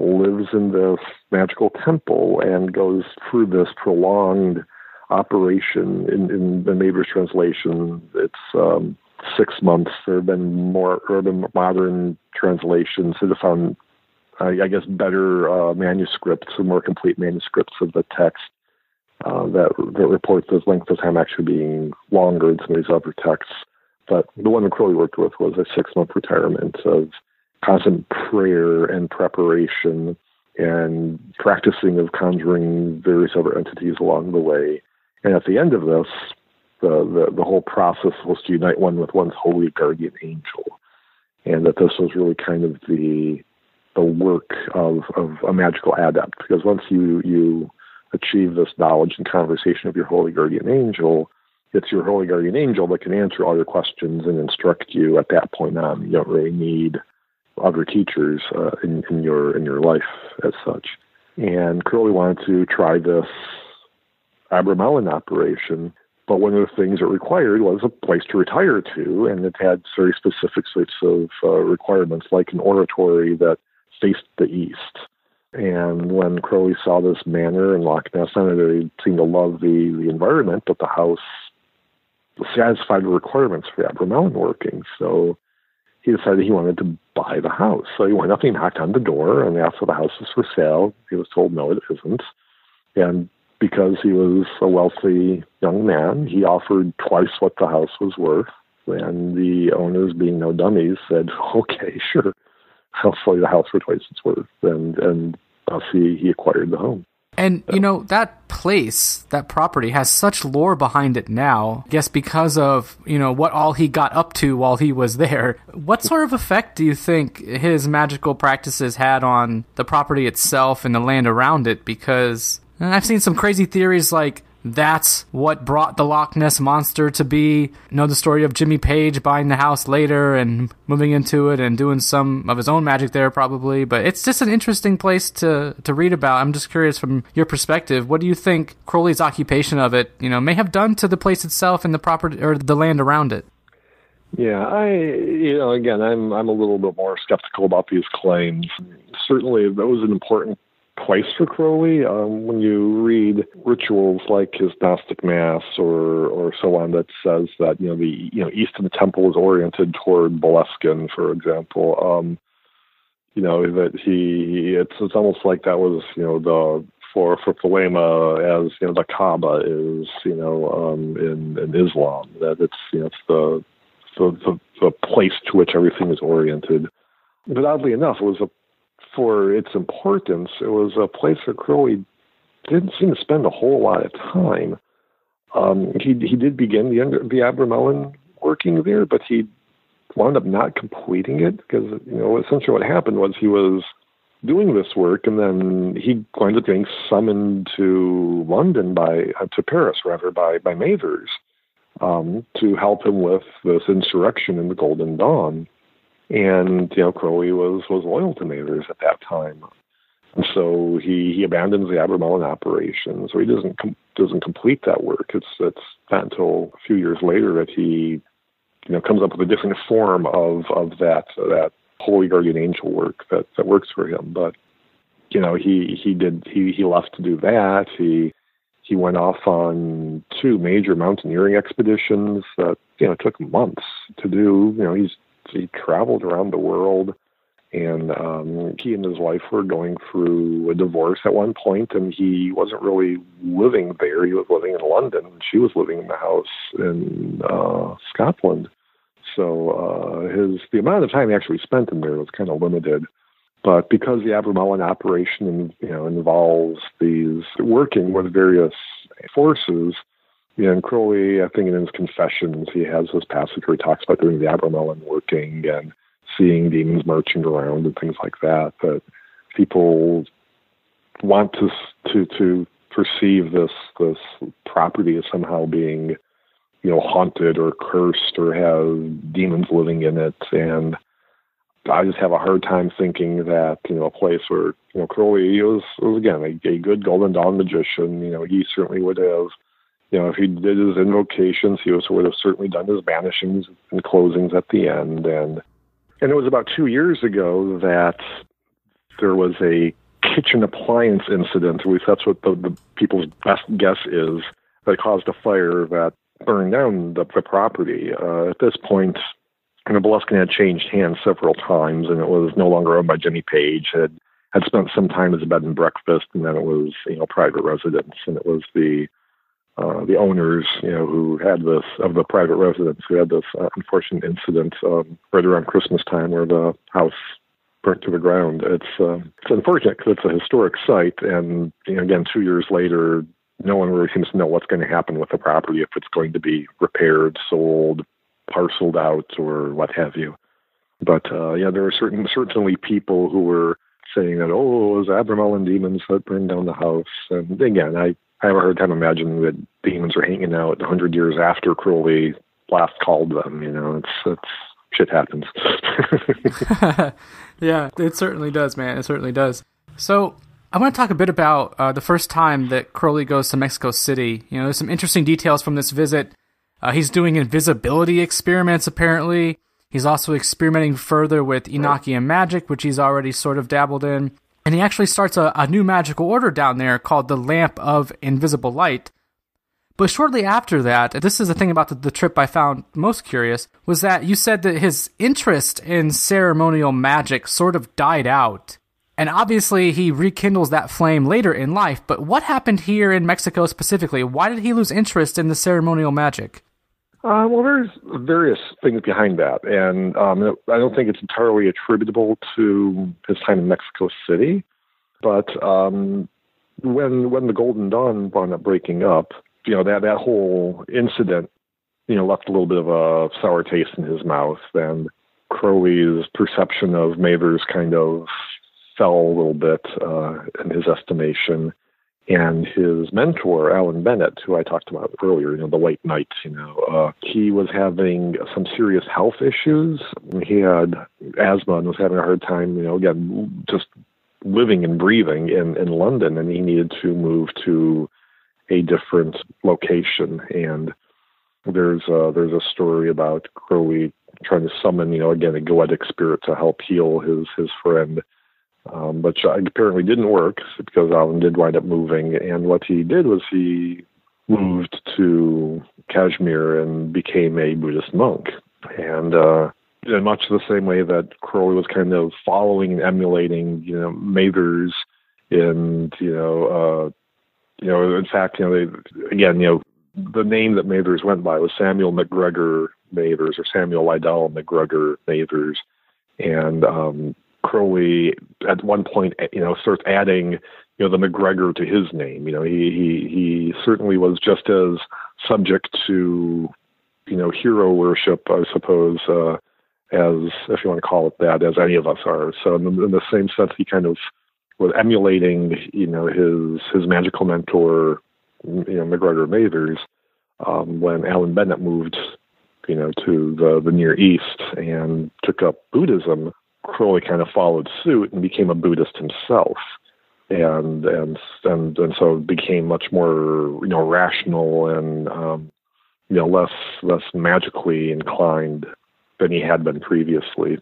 lives in this magical temple and goes through this prolonged operation. In the Mathers translation, it's 6 months. There have been more urban modern translations that have found, I guess, better manuscripts and more complete manuscripts of the text that report this length of time actually being longer than some of these other texts. But the one that Crowley worked with was a 6-month retirement of constant prayer and preparation and practicing of conjuring various other entities along the way. And at the end of this, the whole process was to unite one with one's holy guardian angel. And that this was really kind of the work of a magical adept. Because once you achieve this knowledge and conversation of your holy guardian angel, it's your holy guardian angel that can answer all your questions and instruct you at that point on. You don't really need other teachers in your life as such. And Crowley wanted to try this Abramelin operation, but one of the things it required was a place to retire to, and it had very specific sorts of requirements, like an oratory that faced the east. And when Crowley saw this manor in Loch Ness, not only they seemed to love the environment, but the house satisfied the requirements for Abramelin working. So he decided he wanted to buy the house. So he went up and knocked on the door and asked if the house was for sale. He was told, no, it isn't. And because he was a wealthy young man, he offered twice what the house was worth. And the owners, being no dummies, said, okay, sure, I'll sell you the house for twice its worth. And thus he acquired the home. And, you know, that place, that property has such lore behind it now, I guess because of, you know, what all he got up to while he was there. What sort of effect do you think his magical practices had on the property itself and the land around it? Because I've seen some crazy theories like that's what brought the Loch Ness monster to be. You know, the story of Jimmy Page buying the house later and moving into it and doing some of his own magic there probably. But it's just an interesting place to read about. I'm just curious from your perspective, what do you think Crowley's occupation of it, you know, may have done to the place itself and the property or the land around it? Yeah, I'm a little bit more skeptical about these claims. Certainly, that was an important place for Crowley. When you read rituals like his Gnostic Mass or so on that says that, you know, the east of the temple is oriented toward Boleskine, for example, you know, that it's almost like that was, you know, for Thelema, as, you know, the Kaaba is, you know, in Islam, that it's, you know, it's the place to which everything is oriented. But oddly enough, it was for its importance, it was a place where Crowley didn't seem to spend a whole lot of time. He did begin the Abramelin working there, but he wound up not completing it because, you know, essentially what happened was he was doing this work and then he wound up getting summoned to London to Paris by Mathers to help him with this insurrection in the Golden Dawn. And, you know, Crowley was loyal to Mathers at that time. And so he abandons the Abramelin operation. So he doesn't complete that work. It's not until a few years later that he, you know, comes up with a different form of that holy guardian angel work that works for him. But, you know, he left to do that. He went off on 2 major mountaineering expeditions that, you know, took months to do. You know, he traveled around the world, and he and his wife were going through a divorce at one point, and he wasn't really living there. He was living in London, and she was living in the house in Scotland. So the amount of time he actually spent in there was kind of limited. But because the Abramelin operation, you know, involves these working with various forces, and Crowley, I think in his Confessions, he has this passage where he talks about doing the Abramelin working and seeing demons marching around and things like that. But people want to perceive this property as somehow being, you know, haunted or cursed or have demons living in it. And I just have a hard time thinking that, you know, a place where, you know, Crowley was again a good Golden Dawn magician. You know, he certainly would have. You know, if he did his invocations, he also would have certainly done his banishings and closings at the end. And it was about 2 years ago that there was a kitchen appliance incident, at least that's what the people's best guess is, that caused a fire that burned down the property. At this point, the Boleskine had changed hands several times, and it was no longer owned by Jimmy Page. Had spent some time as a bed and breakfast, and then it was private residence, and it was the owners the private residence who had this unfortunate incident right around Christmas time where the house burnt to the ground. It's unfortunate because it's a historic site, and again 2 years later, no one really seems to know what's going to happen with the property, if it's going to be repaired, sold, parceled out, or what have you. But there were certainly people who were saying that, oh, it was Abramelin demons that burned down the house. And again, I have a hard time imagining that demons are hanging out 100 years after Crowley last called them. It's shit happens. Yeah, it certainly does, man. It certainly does. So I want to talk a bit about the first time that Crowley goes to Mexico City. There's some interesting details from this visit. He's doing invisibility experiments, apparently. He's also experimenting further with Enochian magic, which he's already sort of dabbled in. And he actually starts a new magical order down there called the Lamp of Invisible Light. But shortly after that, this is the thing about the trip I found most curious, was that you said that his interest in ceremonial magic sort of died out. And obviously he rekindles that flame later in life, but what happened here in Mexico specifically? Why did he lose interest in the ceremonial magic? Well, there's various things behind that, and I don't think it's entirely attributable to his time in Mexico City, but when the Golden Dawn wound up breaking up, that whole incident, left a little bit of a sour taste in his mouth, and Crowley's perception of Mathers kind of fell a little bit in his estimation. And his mentor, Alan Bennett, who I talked about earlier, the late night, he was having some serious health issues. He had asthma and was having a hard time, again, just living and breathing in London. And he needed to move to a different location. And there's a story about Crowley trying to summon, again, a goetic spirit to help heal his friend. But apparently didn't work, because Alan did wind up moving. And what he did was he moved to Kashmir and became a Buddhist monk. And in much the same way that Crowley was kind of following and emulating, Mathers, and, in fact, the name that Mathers went by was Samuel McGregor Mathers, or Samuel Liddell McGregor Mathers. And Crowley at one point, starts adding, the McGregor to his name. He certainly was just as subject to, hero worship, I suppose, as, if you want to call it that, as any of us are. So in the same sense, he kind of was emulating, his magical mentor, McGregor Mathers, when Alan Bennett moved, to the Near East and took up Buddhism. Crowley kind of followed suit and became a Buddhist himself, and so became much more rational and less magically inclined than he had been previously.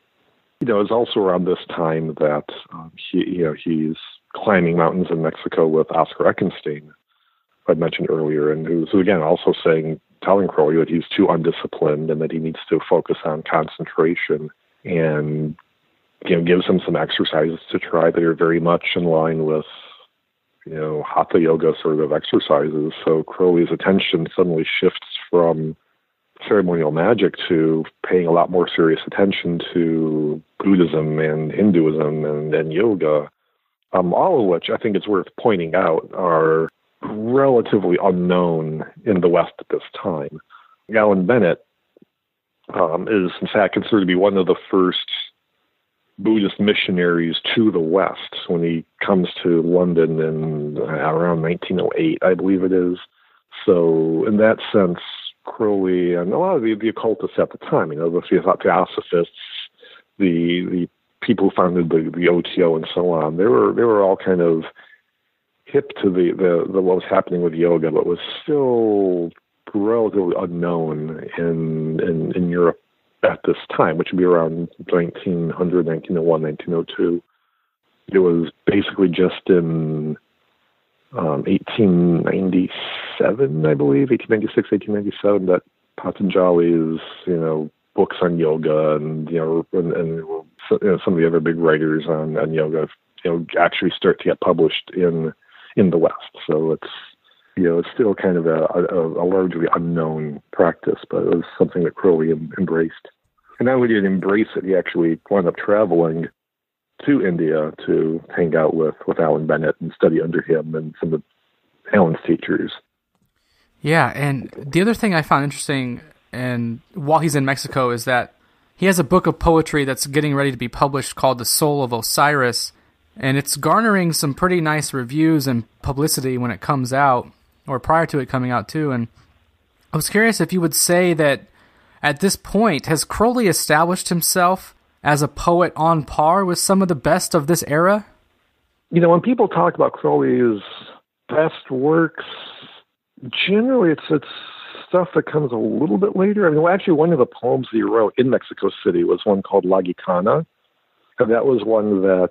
It's also around this time that he's climbing mountains in Mexico with Oscar Eckenstein, I mentioned earlier, and who's again also telling Crowley that he's too undisciplined and that he needs to focus on concentration and gives him some exercises to try that are very much in line with, hatha yoga sort of exercises. So Crowley's attention suddenly shifts from ceremonial magic to paying a lot more serious attention to Buddhism and Hinduism and yoga, all of which I think it's worth pointing out are relatively unknown in the West at this time. Alan Bennett is, in fact, considered to be one of the first Buddhist missionaries to the West when he comes to London in around 1908, I believe it is. So in that sense, Crowley and a lot of the occultists at the time, the Theosophists, the people who founded the OTO and so on, they were all kind of hip to the what was happening with yoga, but was still relatively unknown in Europe at this time, which would be around 1900, 1901, 1902. It was basically just in 1897, I believe, 1896, 1897, that Patanjali's, books on yoga and, some of the other big writers on yoga, actually start to get published in the West. So it's, it's still kind of a largely unknown practice, but it was something that Crowley embraced. And not only did he embrace it, he actually wound up traveling to India to hang out with Alan Bennett and study under him and some of Alan's teachers. Yeah, and the other thing I found interesting, and while he's in Mexico, is that he has a book of poetry that's getting ready to be published called The Soul of Osiris, and it's garnering some pretty nice reviews and publicity when it comes out, or prior to it coming out too. And I was curious if you would say that at this point, has Crowley established himself as a poet on par with some of the best of this era? When people talk about Crowley's best works, generally it's stuff that comes a little bit later. Actually, one of the poems he wrote in Mexico City was one called La Gitana, and that was one that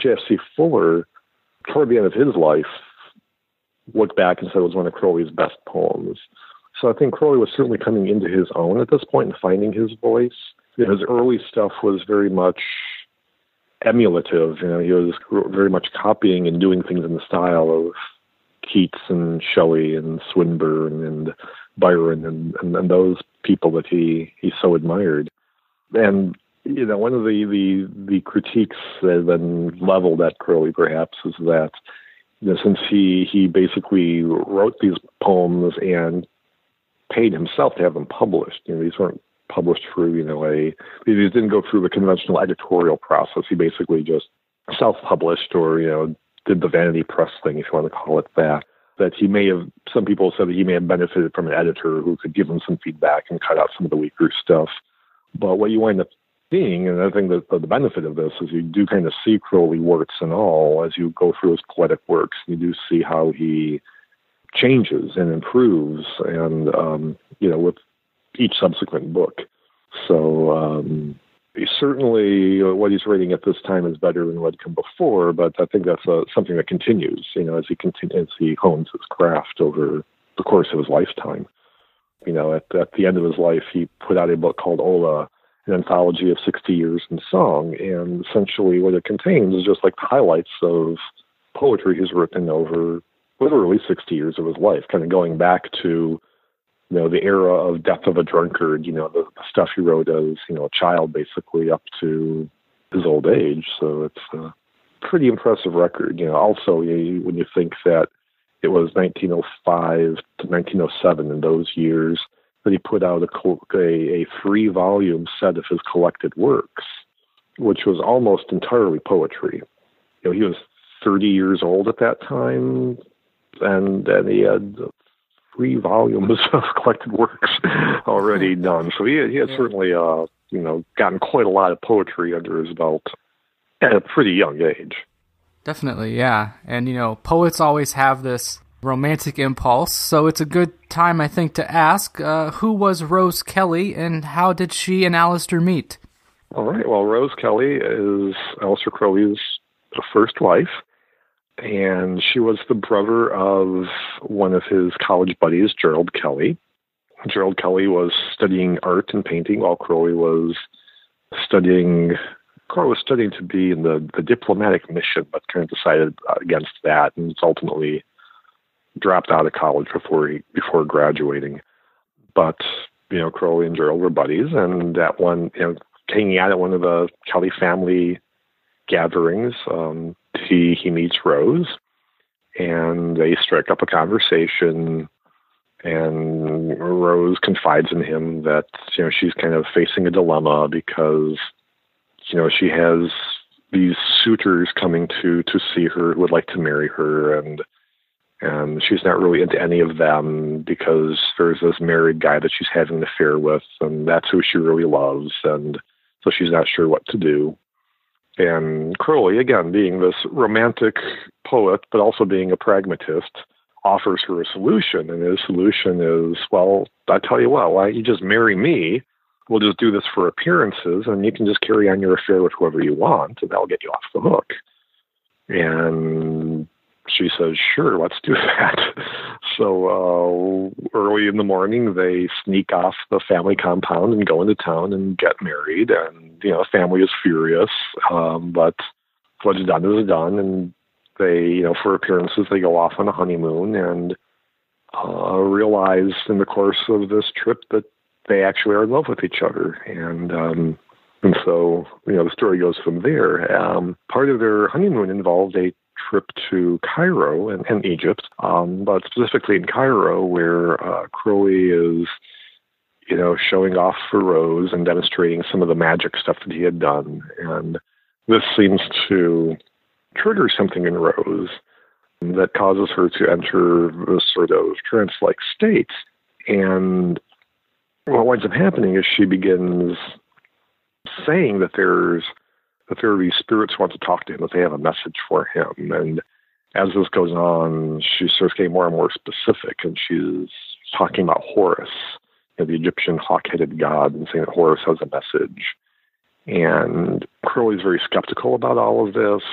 J.F.C. Fuller, toward the end of his life, looked back and said was one of Crowley's best poems. So I think Crowley was certainly coming into his own at this point and finding his voice. His early stuff was very much emulative. He was very much copying and doing things in the style of Keats and Shelley and Swinburne and Byron and those people that he so admired. And one of the critiques that then leveled at Crowley perhaps is that since he basically wrote these poems and paid himself to have them published, these weren't published through, these didn't go through the conventional editorial process. He basically just self-published, or, did the vanity press thing, if you want to call it that. That he may have, some people said that he may have benefited from an editor who could give him some feedback and cut out some of the weaker stuff. But what you wind up seeing, and I think that the benefit of this is you do kind of see Crowley warts and all as you go through his poetic works. You do see how he changes and improves, and with each subsequent book. So certainly what he's writing at this time is better than what had come before, but I think that's something that continues, as he hones his craft over the course of his lifetime. At the end of his life, he put out a book called Ola, an anthology of 60 years in song, and essentially what it contains is just like highlights of poetry he's written over literally 60 years of his life, kind of going back to the era of Death of a Drunkard, the stuff he wrote as, a child, basically, up to his old age. So it's a pretty impressive record. Also, when you think that it was 1905 to 1907, in those years, that he put out a three-volume set of his collected works, which was almost entirely poetry. He was 30 years old at that time, and he had 3 volumes of collected works already done. So he had certainly, gotten quite a lot of poetry under his belt at a pretty young age. Definitely, yeah. And, poets always have this romantic impulse, so it's a good time, I think, to ask, who was Rose Kelly and how did she and Aleister meet? All right, well, Rose Kelly is Aleister Crowley's first wife. And she was the brother of one of his college buddies, Gerald Kelly. Gerald Kelly was studying art and painting while Crowley was studying to be in the diplomatic mission, but kind of decided against that and ultimately dropped out of college before graduating. But, Crowley and Gerald were buddies, and that one, hanging out at one of the Kelly family gatherings, he meets Rose, and they strike up a conversation, and Rose confides in him that, she's kind of facing a dilemma because, she has these suitors coming to see her who would like to marry her, and she's not really into any of them because there's this married guy that she's having an affair with, and that's who she really loves, and so she's not sure what to do. And Crowley, again, being this romantic poet, but also being a pragmatist, offers her a solution. And his solution is, well, I tell you what, why don't you just marry me? We'll just do this for appearances, and you can just carry on your affair with whoever you want, and that'll get you off the hook. And she says, sure, let's do that. So early in the morning, they sneak off the family compound and go into town and get married. And, you know, the family is furious, but what's done is done. And they, you know, for appearances, they go off on a honeymoon and realize in the course of this trip that they actually are in love with each other. And so, you know, the story goes from there. Part of their honeymoon involved a trip to Cairo and Egypt, but specifically in Cairo, where Crowley is, you know, showing off for Rose and demonstrating some of the magic stuff that he had done. And this seems to trigger something in Rose that causes her to enter this sort of trance-like state. And what winds up happening is she begins saying that there are these spirits who want to talk to him, that they have a message for him. And as this goes on, she starts getting more and more specific, and she's talking about Horus, you know, the Egyptian hawk-headed god, and saying that Horus has a message. And Crowley's very skeptical about all of this,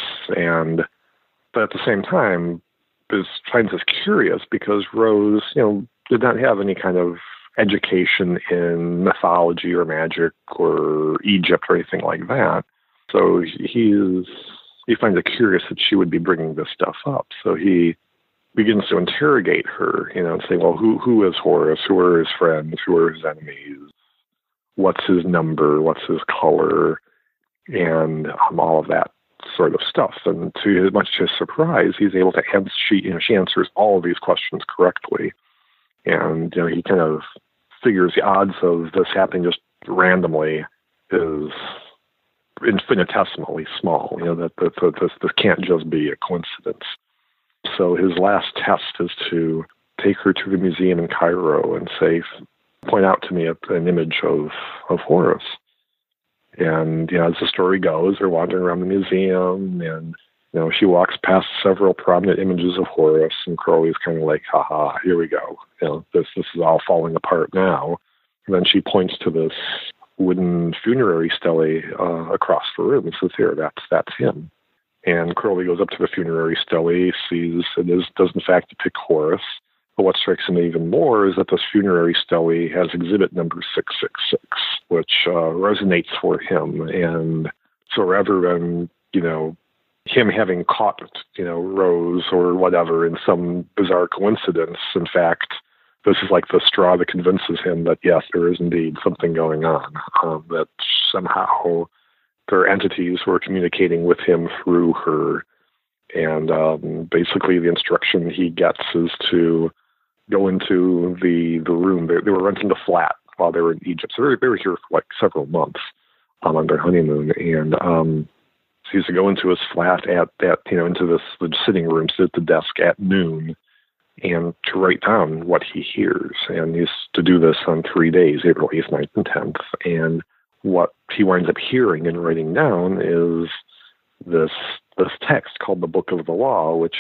but at the same time finds us curious, because Rose, you know, did not have any kind of education in mythology or magic or Egypt or anything like that. So he finds it curious that she would be bringing this stuff up. So he begins to interrogate her, you know, and say, well, who is Horus? Who are his friends? Who are his enemies? What's his number? What's his color? And all of that sort of stuff. And to much his surprise, he's able to answer. She answers all of these questions correctly. And, you know, he kind of figures the odds of this happening just randomly is infinitesimally small. You know, that this can't just be a coincidence. So his last test is to take her to the museum in Cairo and say, point out to me an image of Horus. And, you know, as the story goes, they're wandering around the museum, and, you know, she walks past several prominent images of Horus, and Crowley's kind of like, haha, here we go. You know, this is all falling apart now. And then she points to this wooden funerary stele across the room and says, here, that's him. And Crowley goes up to the funerary stele, sees it does in fact depict Horus. But what strikes him even more is that this funerary stele has exhibit number 666, which resonates for him. And so rather than, you know, him having caught, you know, Rose or whatever in some bizarre coincidence, in fact, this is like the straw that convinces him that, yes, there is indeed something going on, that somehow there are entities who are communicating with him through her. And basically the instruction he gets is to go into the room. They were renting the flat while they were in Egypt. So they were here for like several months on their honeymoon. And so he's to go into his flat at that, you know, into the sitting room, sit at the desk at noon, and to write down what he hears. And he's to do this on 3 days, April 8th, 9th, and 10th. And what he winds up hearing and writing down is this text called The Book of the Law, which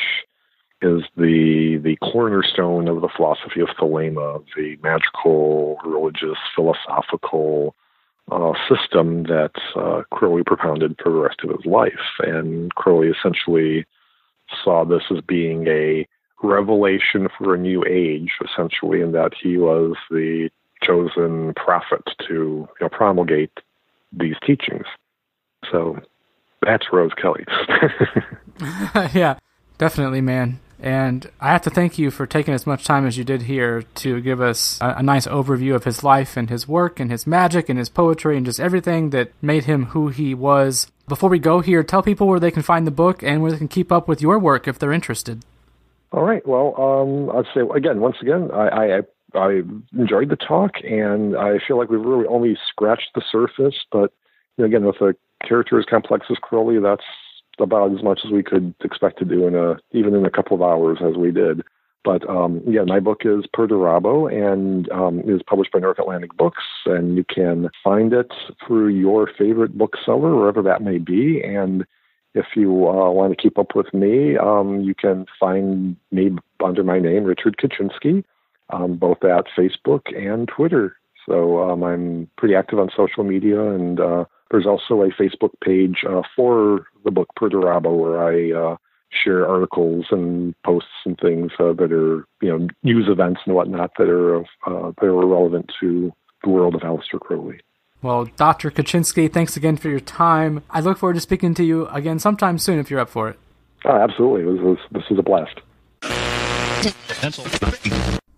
is the cornerstone of the philosophy of Thelema, the magical, religious, philosophical system that Crowley propounded for the rest of his life. And Crowley essentially saw this as being a revelation for a new age, essentially, in that he was the chosen prophet to, you know, promulgate these teachings. So that's Rose Kelly. Yeah, definitely, man. And I have to thank you for taking as much time as you did here to give us a nice overview of his life and his work and his magic and his poetry and just everything that made him who he was. Before we go here, tell people where they can find the book and where they can keep up with your work if they're interested. All right. Well, I'd say, once again, I enjoyed the talk, and I feel like we've really only scratched the surface. But, you know, again, with a character as complex as Crowley, that's about as much as we could expect to do even in a couple of hours as we did. But yeah, my book is Perdurabo, and is published by North Atlantic Books, and you can find it through your favorite bookseller, wherever that may be. And if you want to keep up with me, you can find me under my name, Richard Kaczynski, both at Facebook and Twitter. So I'm pretty active on social media, and There's also a Facebook page for the book Perdurabo, where I share articles and posts and things that are, news events and whatnot that are relevant to the world of Aleister Crowley. Well, Dr. Kaczynski, thanks again for your time. I look forward to speaking to you again sometime soon if you're up for it. Oh, absolutely. This was a blast.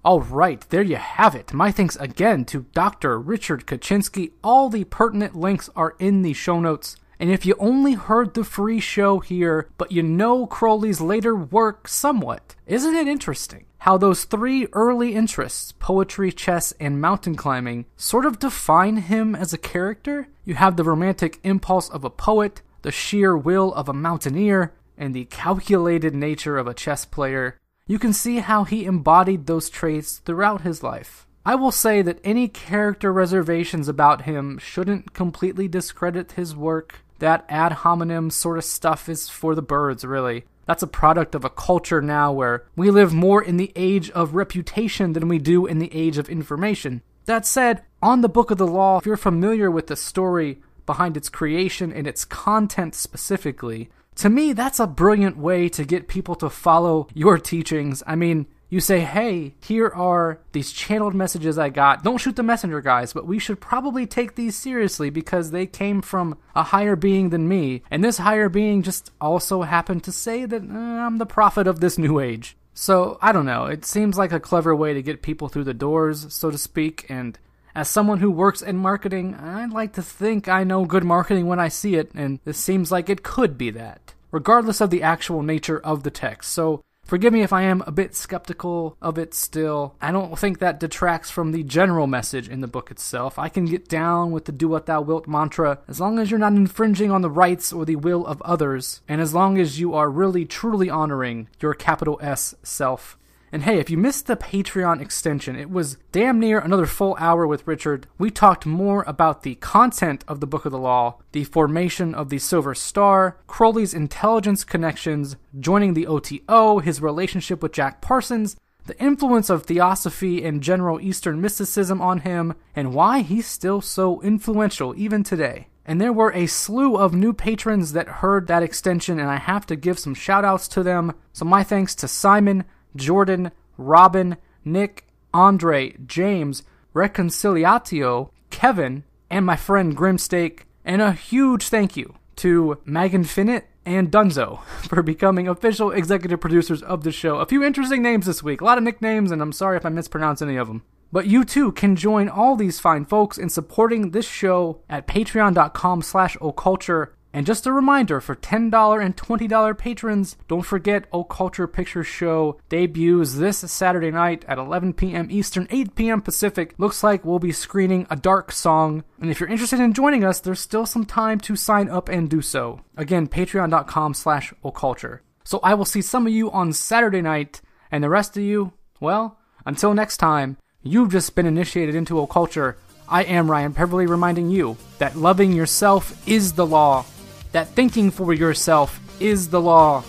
All right, there you have it. My thanks again to Dr. Richard Kaczynski. All the pertinent links are in the show notes. And if you only heard the free show here, but you know Crowley's later work somewhat, isn't it interesting how those three early interests, poetry, chess, and mountain climbing, sort of define him as a character? You have the romantic impulse of a poet, the sheer will of a mountaineer, and the calculated nature of a chess player. You can see how he embodied those traits throughout his life. I will say that any character reservations about him shouldn't completely discredit his work. That ad hominem sort of stuff is for the birds, really. That's a product of a culture now where we live more in the age of reputation than we do in the age of information. That said, on the Book of the Law, if you're familiar with the story behind its creation and its content specifically, to me, that's a brilliant way to get people to follow your teachings. I mean, you say, hey, here are these channeled messages I got. Don't shoot the messenger, guys, but we should probably take these seriously because they came from a higher being than me. And this higher being just also happened to say that I'm the prophet of this new age. So, I don't know. It seems like a clever way to get people through the doors, so to speak. And as someone who works in marketing, I'd like to think I know good marketing when I see it. And this seems like it could be that, regardless of the actual nature of the text. So, forgive me if I am a bit skeptical of it still. I don't think that detracts from the general message in the book itself. I can get down with the do what thou wilt mantra as long as you're not infringing on the rights or the will of others, and as long as you are really truly honoring your capital S self. And hey, if you missed the Patreon extension, it was damn near another full hour with Richard. We talked more about the content of the Book of the Law, the formation of the Silver Star, Crowley's intelligence connections, joining the OTO, his relationship with Jack Parsons, the influence of theosophy and general Eastern mysticism on him, and why he's still so influential even today. And there were a slew of new patrons that heard that extension, and I have to give some shout-outs to them. So my thanks to Simon, Jordan, Robin, Nick, Andre, James, Reconciliatio, Kevin, and my friend Grimstake, and a huge thank you to Maginfinite and Dunzo for becoming official executive producers of the show. A few interesting names this week, a lot of nicknames, and I'm sorry if I mispronounce any of them. But you too can join all these fine folks in supporting this show at patreon.com/occulture. And just a reminder, for $10 and $20 patrons, don't forget Occulture Picture Show debuts this Saturday night at 11 p.m. Eastern, 8 p.m. Pacific. Looks like we'll be screening A Dark Song. And if you're interested in joining us, there's still some time to sign up and do so. Again, patreon.com/occulture. So I will see some of you on Saturday night, and the rest of you, well, until next time, you've just been initiated into Occulture. I am Ryan Peverly, reminding you that loving yourself is the law. That thinking for yourself is the law.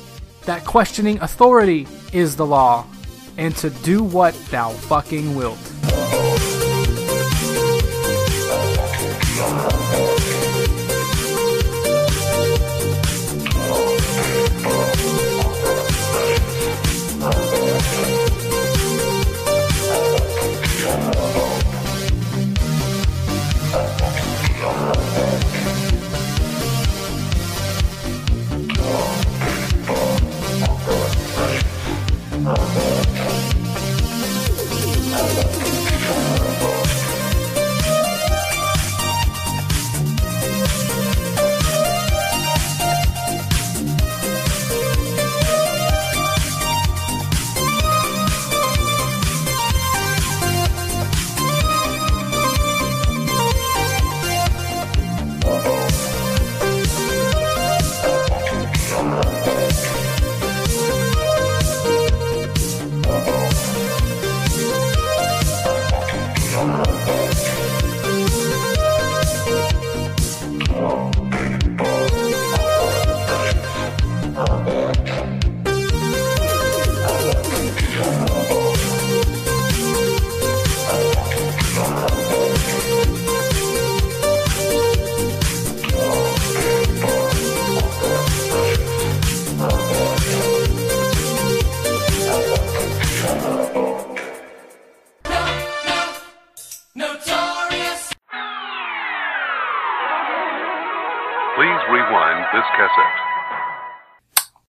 That questioning authority is the law. And to do what thou fucking wilt. this cassette.